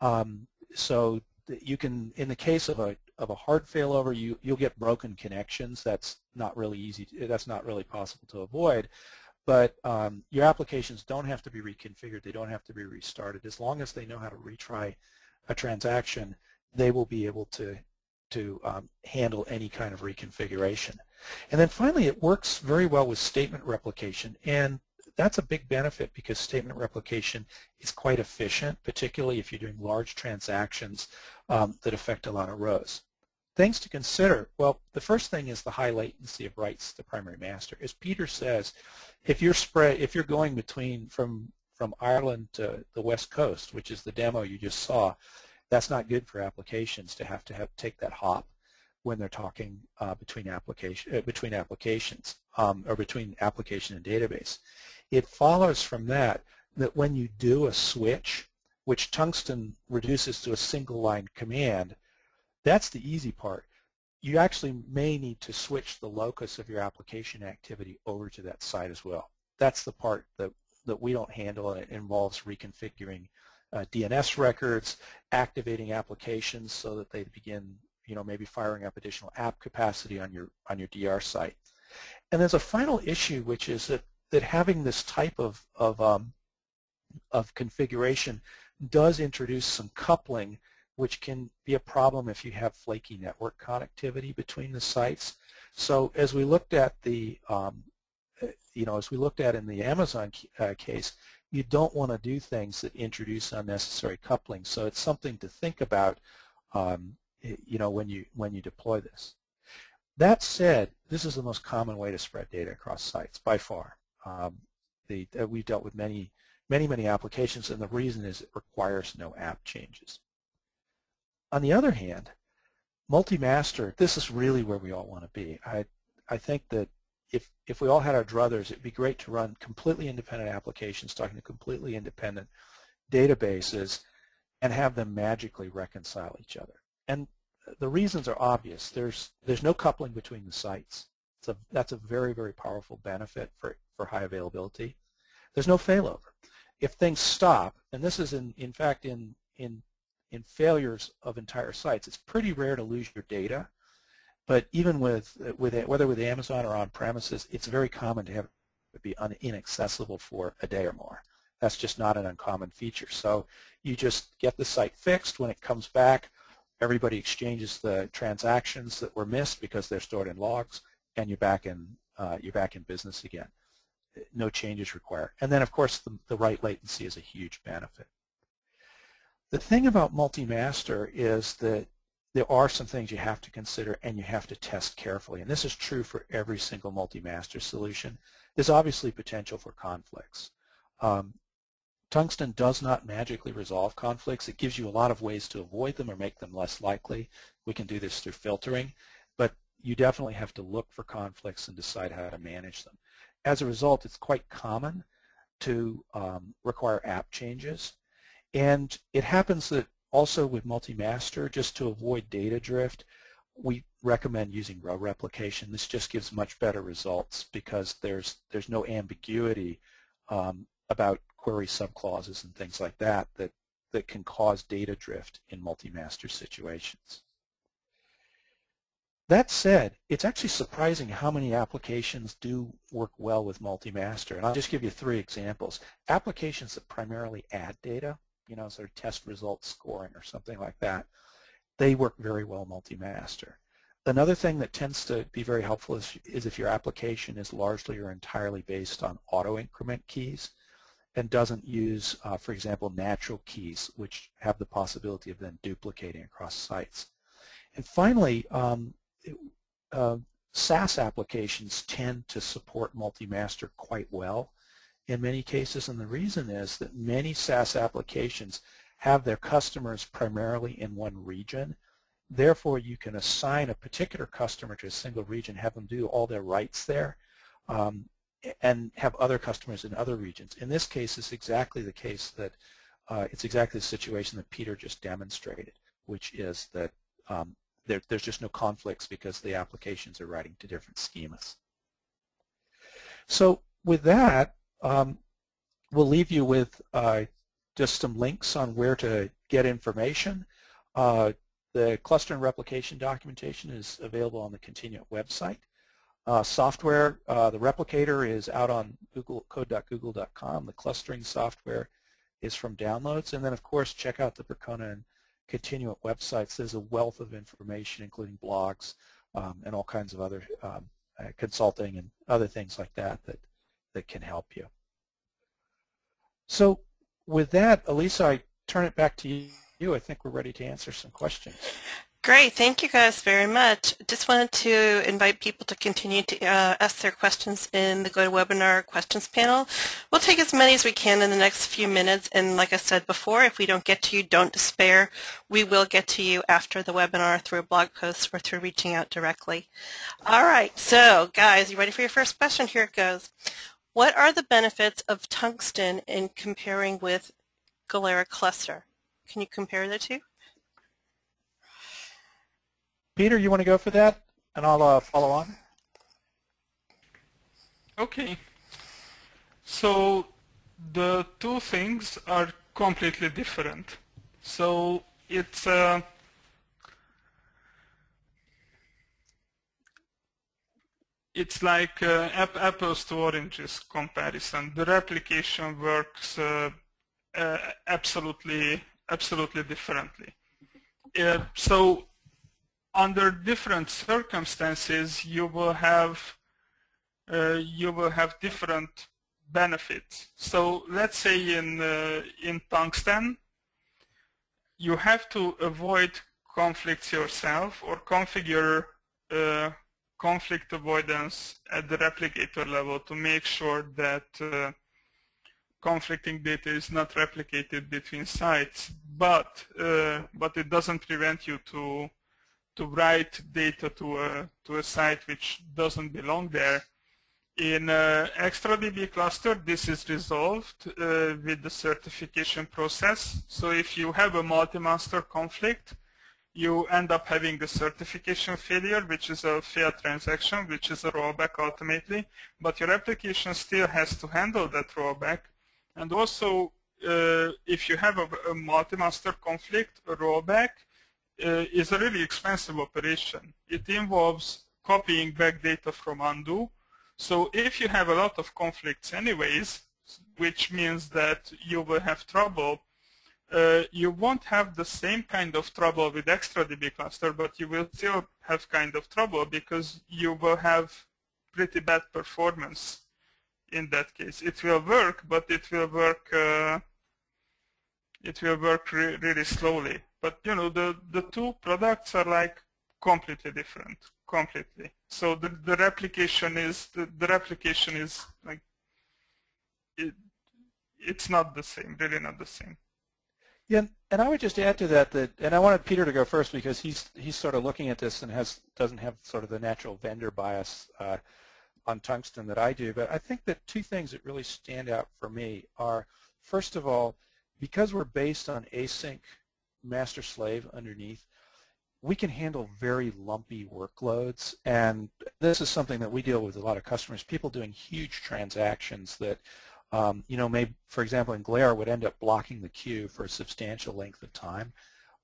um, so that you can, in the case of a of a hard failover, you you'll get broken connections. That's not really easy. To, that's not really possible to avoid. But um, your applications don't have to be reconfigured. They don't have to be restarted as long as they know how to retry a transaction. They will be able to to um, handle any kind of reconfiguration. And then finally, it works very well with statement replication, and that's a big benefit because statement replication is quite efficient, particularly if you're doing large transactions um, that affect a lot of rows. Things to consider: well, the first thing is the high latency of writes to the primary master. As Peter says, if you're spread, if you're going between from from Ireland to the West Coast, which is the demo you just saw, that's not good for applications to have to have take that hop when they're talking uh, between application uh, between applications um, or between application and database. It follows from that that when you do a switch, which Tungsten reduces to a single line command, that's the easy part. You actually may need to switch the locus of your application activity over to that site as well. That's the part that that we don't handle, and it involves reconfiguring uh, D N S records, activating applications so that they begin, you know, maybe firing up additional app capacity on your on your D R site. And there's a final issue, which is that that having this type of of um, of configuration does introduce some coupling, which can be a problem if you have flaky network connectivity between the sites. So as we looked at the, um, you know, as we looked at in the Amazon uh, case, you don't want to do things that introduce unnecessary coupling. So it's something to think about, um, you know, when you when you deploy this. That said, this is the most common way to spread data across sites by far. Um, the, uh, we've dealt with many, many, many applications, and the reason is it requires no app changes. On the other hand, multi-master, this is really where we all want to be. I, I think that if, if we all had our druthers, it'd be great to run completely independent applications talking to completely independent databases and have them magically reconcile each other. And the reasons are obvious. There's, there's no coupling between the sites. So that's a very, very powerful benefit for, for high availability. There's no failover. If things stop, and this is in, in fact in, in in failures of entire sites, it's pretty rare to lose your data, but even with, with whether with Amazon or on premises, it's very common to have it be un, inaccessible for a day or more. That's just not an uncommon feature. So you just get the site fixed. When it comes back, everybody exchanges the transactions that were missed because they're stored in logs, and you're back in, uh, you're back in business again. No changes required. And then, of course, the, the write latency is a huge benefit. The thing about multi-master is that there are some things you have to consider and you have to test carefully. And this is true for every single multi-master solution. There's obviously potential for conflicts. Um, Tungsten does not magically resolve conflicts. It gives you a lot of ways to avoid them or make them less likely. We can do this through filtering, but you definitely have to look for conflicts and decide how to manage them. As a result, it's quite common to um, require app changes. And it happens that also with multi-master, just to avoid data drift, we recommend using row replication. This just gives much better results because there's, there's no ambiguity um, about query subclauses and things like that, that that can cause data drift in multi-master situations. That said, it's actually surprising how many applications do work well with multi-master. And I'll just give you three examples. Applications that primarily add data, you know, sort of test results scoring or something like that, they work very well multi-master. Another thing that tends to be very helpful is, is if your application is largely or entirely based on auto-increment keys and doesn't use, uh, for example, natural keys, which have the possibility of then duplicating across sites. And finally, um, uh, SaaS applications tend to support multi-master quite well in many cases, and the reason is that many SaaS applications have their customers primarily in one region. Therefore, you can assign a particular customer to a single region, have them do all their writes there, um, and have other customers in other regions. In this case, it's exactly the case that uh, it's exactly the situation that Peter just demonstrated, which is that um, there, there's just no conflicts because the applications are writing to different schemas. So with that, Um, we'll leave you with uh, just some links on where to get information. Uh, the cluster and replication documentation is available on the Continuent website. Uh, software, uh, the replicator is out on code dot google dot com. The clustering software is from downloads. And then, of course, check out the Percona and Continuent websites. There's a wealth of information, including blogs um, and all kinds of other um, uh, consulting and other things like that that that can help you. So with that, Elisa, I turn it back to you. I think we're ready to answer some questions. Great. Thank you guys very much. Just wanted to invite people to continue to uh, ask their questions in the GoToWebinar questions panel. We'll take as many as we can in the next few minutes, and like I said before, if we don't get to you, don't despair. We will get to you after the webinar through a blog post or through reaching out directly. All right. So, guys, you ready for your first question? Here it goes. What are the benefits of Tungsten in comparing with Galera Cluster? Can you compare the two? Peter, you want to go for that, and I'll uh, follow on? Okay. So the two things are completely different. So it's uh, It's like uh, apples to oranges comparison. The replication works uh, uh, absolutely, absolutely differently. Uh, so under different circumstances, you will have uh, you will have different benefits. So let's say in uh, in Tungsten, you have to avoid conflicts yourself or configure uh, conflict avoidance at the replicator level to make sure that uh, conflicting data is not replicated between sites, but uh, but it doesn't prevent you to to write data to a to a site which doesn't belong there. In uh, ExtraDB cluster, this is resolved uh, with the certification process. So if you have a multi-master conflict, you end up having a certification failure, which is a failed transaction, which is a rollback ultimately, but your application still has to handle that rollback. And also, uh, if you have a, a multi-master conflict, a rollback uh, is a really expensive operation. It involves copying back data from undo. So if you have a lot of conflicts anyways, which means that you will have trouble, Uh, you won't have the same kind of trouble with ExtraDB cluster, but you will still have kind of trouble because you will have pretty bad performance in that case. It will work, but it will work uh, it will work re really slowly. But you know, the, the two products are like completely different, completely. So the, the replication is the, the replication is like it, it's not the same, really not the same. Yeah, and I would just add to that that, and I wanted Peter to go first because he's he's sort of looking at this and has doesn't have sort of the natural vendor bias uh, on Tungsten that I do. But I think that two things that really stand out for me are, first of all, because we're based on async master-slave underneath, we can handle very lumpy workloads, and this is something that we deal with a lot of customers. People doing huge transactions that. Um, you know, maybe, for example, in Galera would end up blocking the queue for a substantial length of time.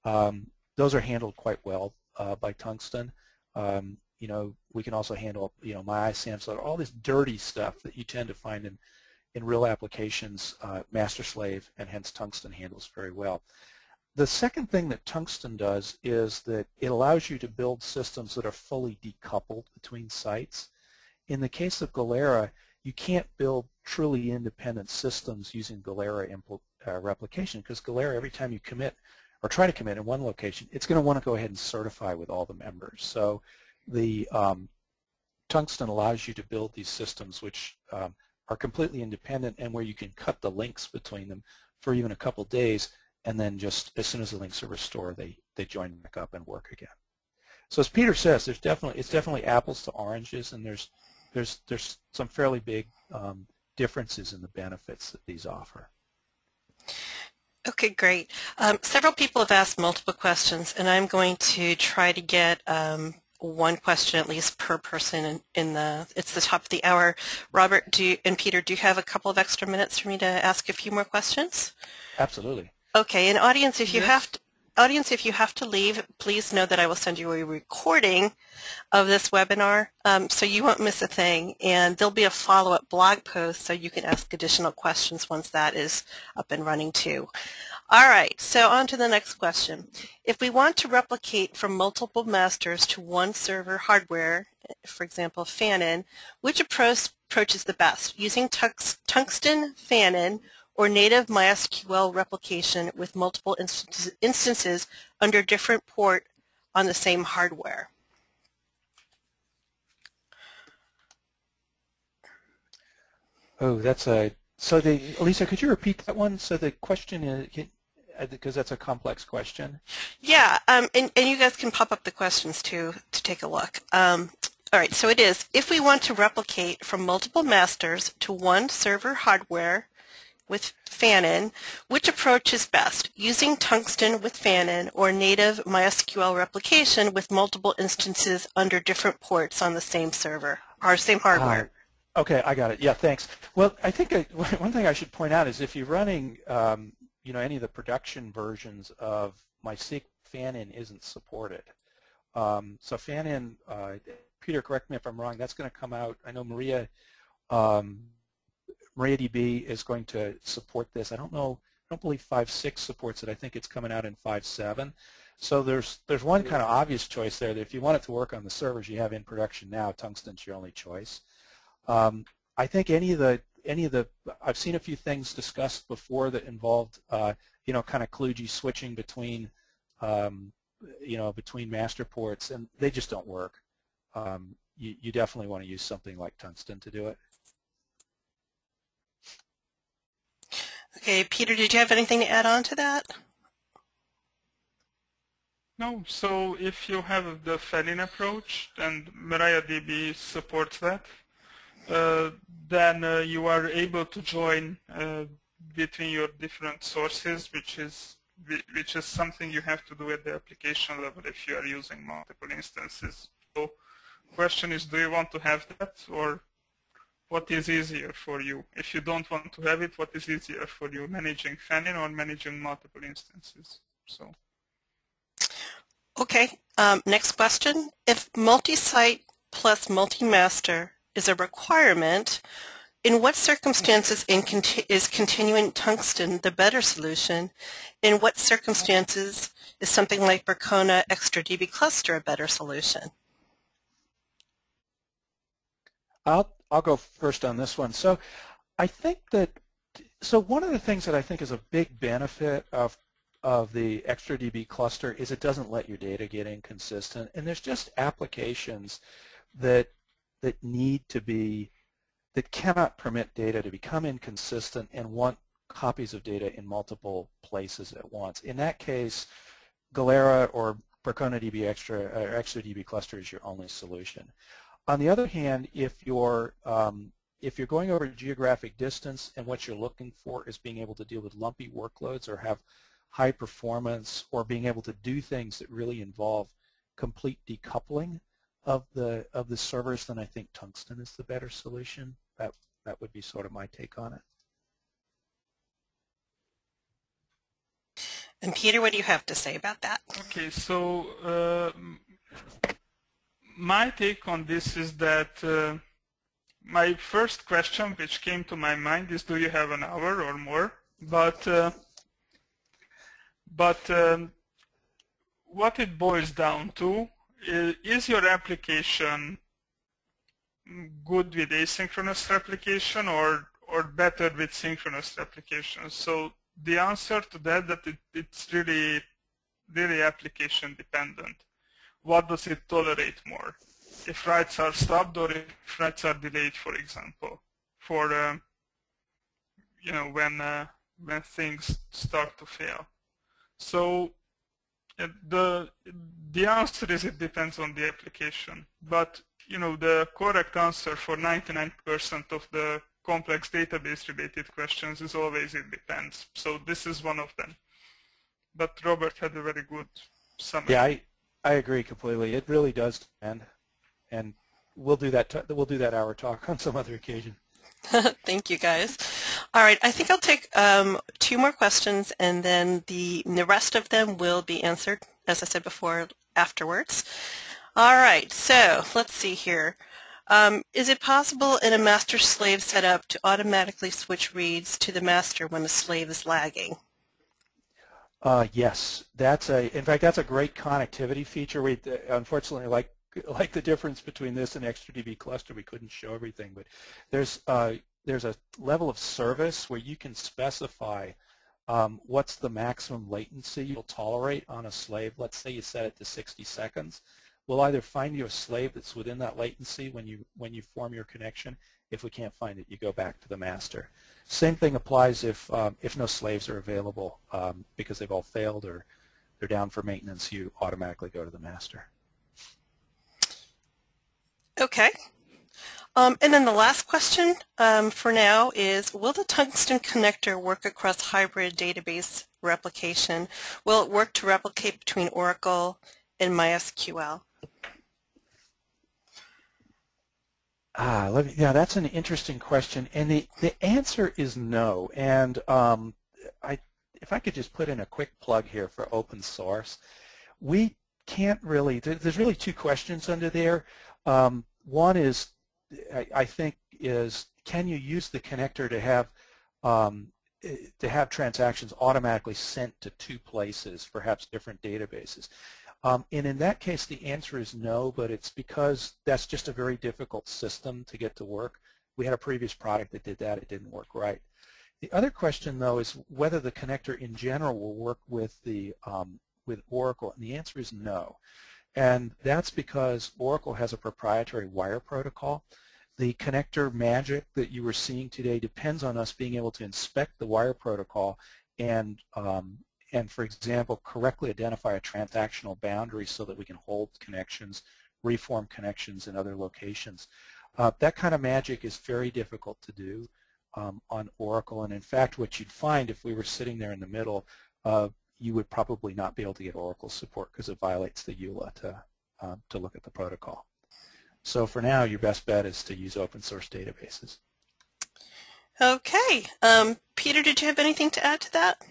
Um, those are handled quite well uh, by Tungsten. Um, you know, we can also handle, you know, MyISAM, all this dirty stuff that you tend to find in, in real applications, uh, master-slave, and hence Tungsten handles very well. The second thing that Tungsten does is that it allows you to build systems that are fully decoupled between sites. In the case of Galera, you can't build truly independent systems using Galera impl uh, replication, because Galera, every time you commit or try to commit in one location, it's going to want to go ahead and certify with all the members. So the um, Tungsten allows you to build these systems which um, are completely independent and where you can cut the links between them for even a couple days, and then just as soon as the links are restored, they, they join back up and work again. So as Peter says, there's definitely, it's definitely apples to oranges, and there's There's, there's some fairly big um, differences in the benefits that these offer. Okay, great. Um, several people have asked multiple questions, and I'm going to try to get um, one question at least per person in, in the, it's the top of the hour. Robert do you, and Peter, do you have a couple of extra minutes for me to ask a few more questions? Absolutely. Okay, and audience, if you yes. have to, Audience, if you have to leave, please know that I will send you a recording of this webinar, um, so you won't miss a thing, and there'll be a follow-up blog post so you can ask additional questions once that is up and running too. All right, so on to the next question. If we want to replicate from multiple masters to one server hardware, for example, Fanon, which approach, approach is the best? Using Tungsten Fanon or native MySQL replication with multiple instances, instances under different port on the same hardware? Oh, that's a, so the, Elisa, could you repeat that one? So the question is, because that's a complex question. Yeah, um, and, and you guys can pop up the questions too to take a look. Um, all right, so it is, if we want to replicate from multiple masters to one server hardware with Fanon, which approach is best? Using Tungsten with Fanon or native MySQL replication with multiple instances under different ports on the same server or same hardware? Uh, okay, I got it. Yeah, thanks. Well, I think I, one thing I should point out is if you're running, um, you know, any of the production versions of MySQL, Fanon isn't supported. Um, so Fanon, uh, Peter, correct me if I'm wrong. That's going to come out. I know Maria. Um, MariaDB is going to support this. I don't know. don't believe five point six supports it. I think it's coming out in five point seven. So there's there's one kind of obvious choice there that if you want it to work on the servers you have in production now, Tungsten's your only choice. Um, I think any of the any of the I've seen a few things discussed before that involved uh, you know kind of kludgy switching between um, you know between master ports, and they just don't work. Um, you, you definitely want to use something like Tungsten to do it. Okay, Peter, did you have anything to add on to that? No, so if you have the Felin approach, and MariaDB supports that, uh, then uh, you are able to join uh, between your different sources, which is which is something you have to do at the application level if you are using multiple instances. So the question is, do you want to have that, or what is easier for you? If you don't want to have it, what is easier for you, managing Felin or managing multiple instances? So. Okay, um, next question. If multi-site plus multi-master is a requirement, in what circumstances in conti is Continuent Tungsten the better solution? In what circumstances is something like Percona ExtraDB Cluster a better solution? I'll, I'll go first on this one. So I think that, so one of the things that I think is a big benefit of of the ExtraDB cluster is it doesn't let your data get inconsistent, and there's just applications that that need to be that cannot permit data to become inconsistent and want copies of data in multiple places at once. In that case, Galera or Percona D B Extra or ExtraDB cluster is your only solution. On the other hand, if you're um, if you're going over a geographic distance and what you're looking for is being able to deal with lumpy workloads or have high performance or being able to do things that really involve complete decoupling of the of the servers, then I think Tungsten is the better solution. That that would be sort of my take on it. And Peter, what do you have to say about that? Okay, so uh, my take on this is that uh, my first question which came to my mind is, do you have an hour or more? But uh, But um, what it boils down to is, is your application good with asynchronous replication or, or better with synchronous replication? So the answer to that, that it, it's really, really application dependent. What does it tolerate more? If writes are stopped or if writes are delayed, for example, for, uh, you know, when, uh, when things start to fail. So the the answer is it depends on the application, but you know the correct answer for ninety-nine percent of the complex database related questions is always it depends. So this is one of them. But Robert had a very good summary. Yeah, I I agree completely. It really does depend, and we'll do that we'll do that hour talk on some other occasion. Thank you, guys. All right, I think I'll take um, two more questions, and then the, the rest of them will be answered, as I said before, afterwards. All right, so let's see here. Um, is it possible in a master-slave setup to automatically switch reads to the master when the slave is lagging? Uh, yes, that's a. In fact, that's a great connectivity feature. We unfortunately like. Like the difference between this and ExtraDB cluster, we couldn't show everything, but there's uh, there's a level of service where you can specify um, what's the maximum latency you'll tolerate on a slave. Let's say you set it to sixty seconds. We'll either find you a slave that's within that latency when you when you form your connection. If we can't find it, you go back to the master. Same thing applies if um, if no slaves are available um, because they've all failed or they're down for maintenance. You automatically go to the master. Okay, um, and then the last question um, for now is, will the Tungsten connector work across hybrid database replication? Will it work to replicate between Oracle and MySQL? Ah, let me, yeah, that's an interesting question, and the, the answer is no. And um, I, if I could just put in a quick plug here for open source, we can't really, there's really two questions under there. Um, one is, I, I think, is can you use the connector to have um, to have transactions automatically sent to two places, perhaps different databases. Um, and in that case, the answer is no, but it's because that's just a very difficult system to get to work. We had a previous product that did that. It didn't work right. The other question, though, is whether the connector in general will work with the um, with Oracle, and the answer is no. And that's because Oracle has a proprietary wire protocol. The connector magic that you were seeing today depends on us being able to inspect the wire protocol and, um, and for example, correctly identify a transactional boundary so that we can hold connections, reform connections in other locations. Uh, that kind of magic is very difficult to do um, on Oracle, and in fact what you'd find if we were sitting there in the middle, uh, you would probably not be able to get Oracle support because it violates the EULA to, uh, to look at the protocol. So for now, your best bet is to use open source databases. Okay. Um, Peter, did you have anything to add to that?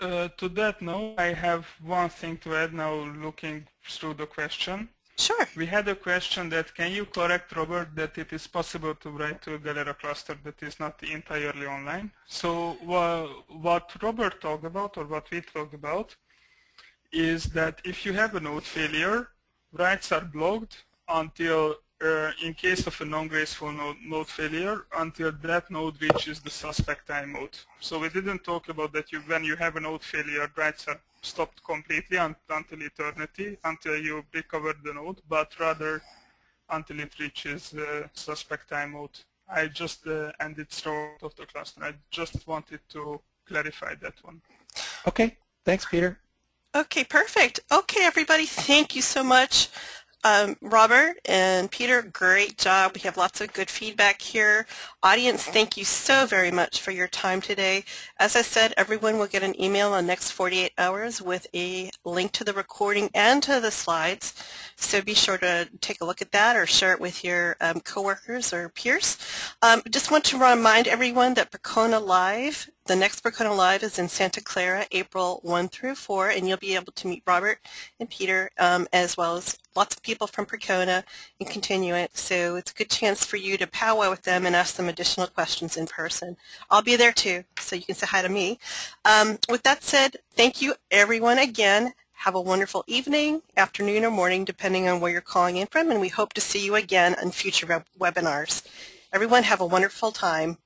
Uh, to that, no. I have one thing to add now looking through the question. Sure. We had a question that, can you correct Robert that it is possible to write to a Galera cluster that is not entirely online? So uh, what Robert talked about, or what we talked about, is that if you have a node failure, writes are blocked until, uh, in case of a non-graceful node, node failure, until that node reaches the suspect time mode. So we didn't talk about that you, when you have a node failure, writes are stopped completely un until eternity, until you recover the node, but rather until it reaches the uh, suspect time mode. I just uh, ended short of the cluster. I just wanted to clarify that one. Okay, thanks, Peter. Okay, perfect. Okay, everybody, thank you so much. Um, Robert and Peter, great job. We have lots of good feedback here. Audience, thank you so very much for your time today. As I said, everyone will get an email in the next forty-eight hours with a link to the recording and to the slides. So be sure to take a look at that or share it with your um, coworkers or peers. Um, just want to remind everyone that Percona Live, the next Percona Live is in Santa Clara, April first through fourth, and you'll be able to meet Robert and Peter, um, as well as lots of people from Percona and Continuent. So it's a good chance for you to powwow with them and ask them additional questions in person. I'll be there too, so you can say hi to me. Um, with that said, thank you everyone again. Have a wonderful evening, afternoon, or morning, depending on where you're calling in from, and we hope to see you again on future web webinars. Everyone have a wonderful time.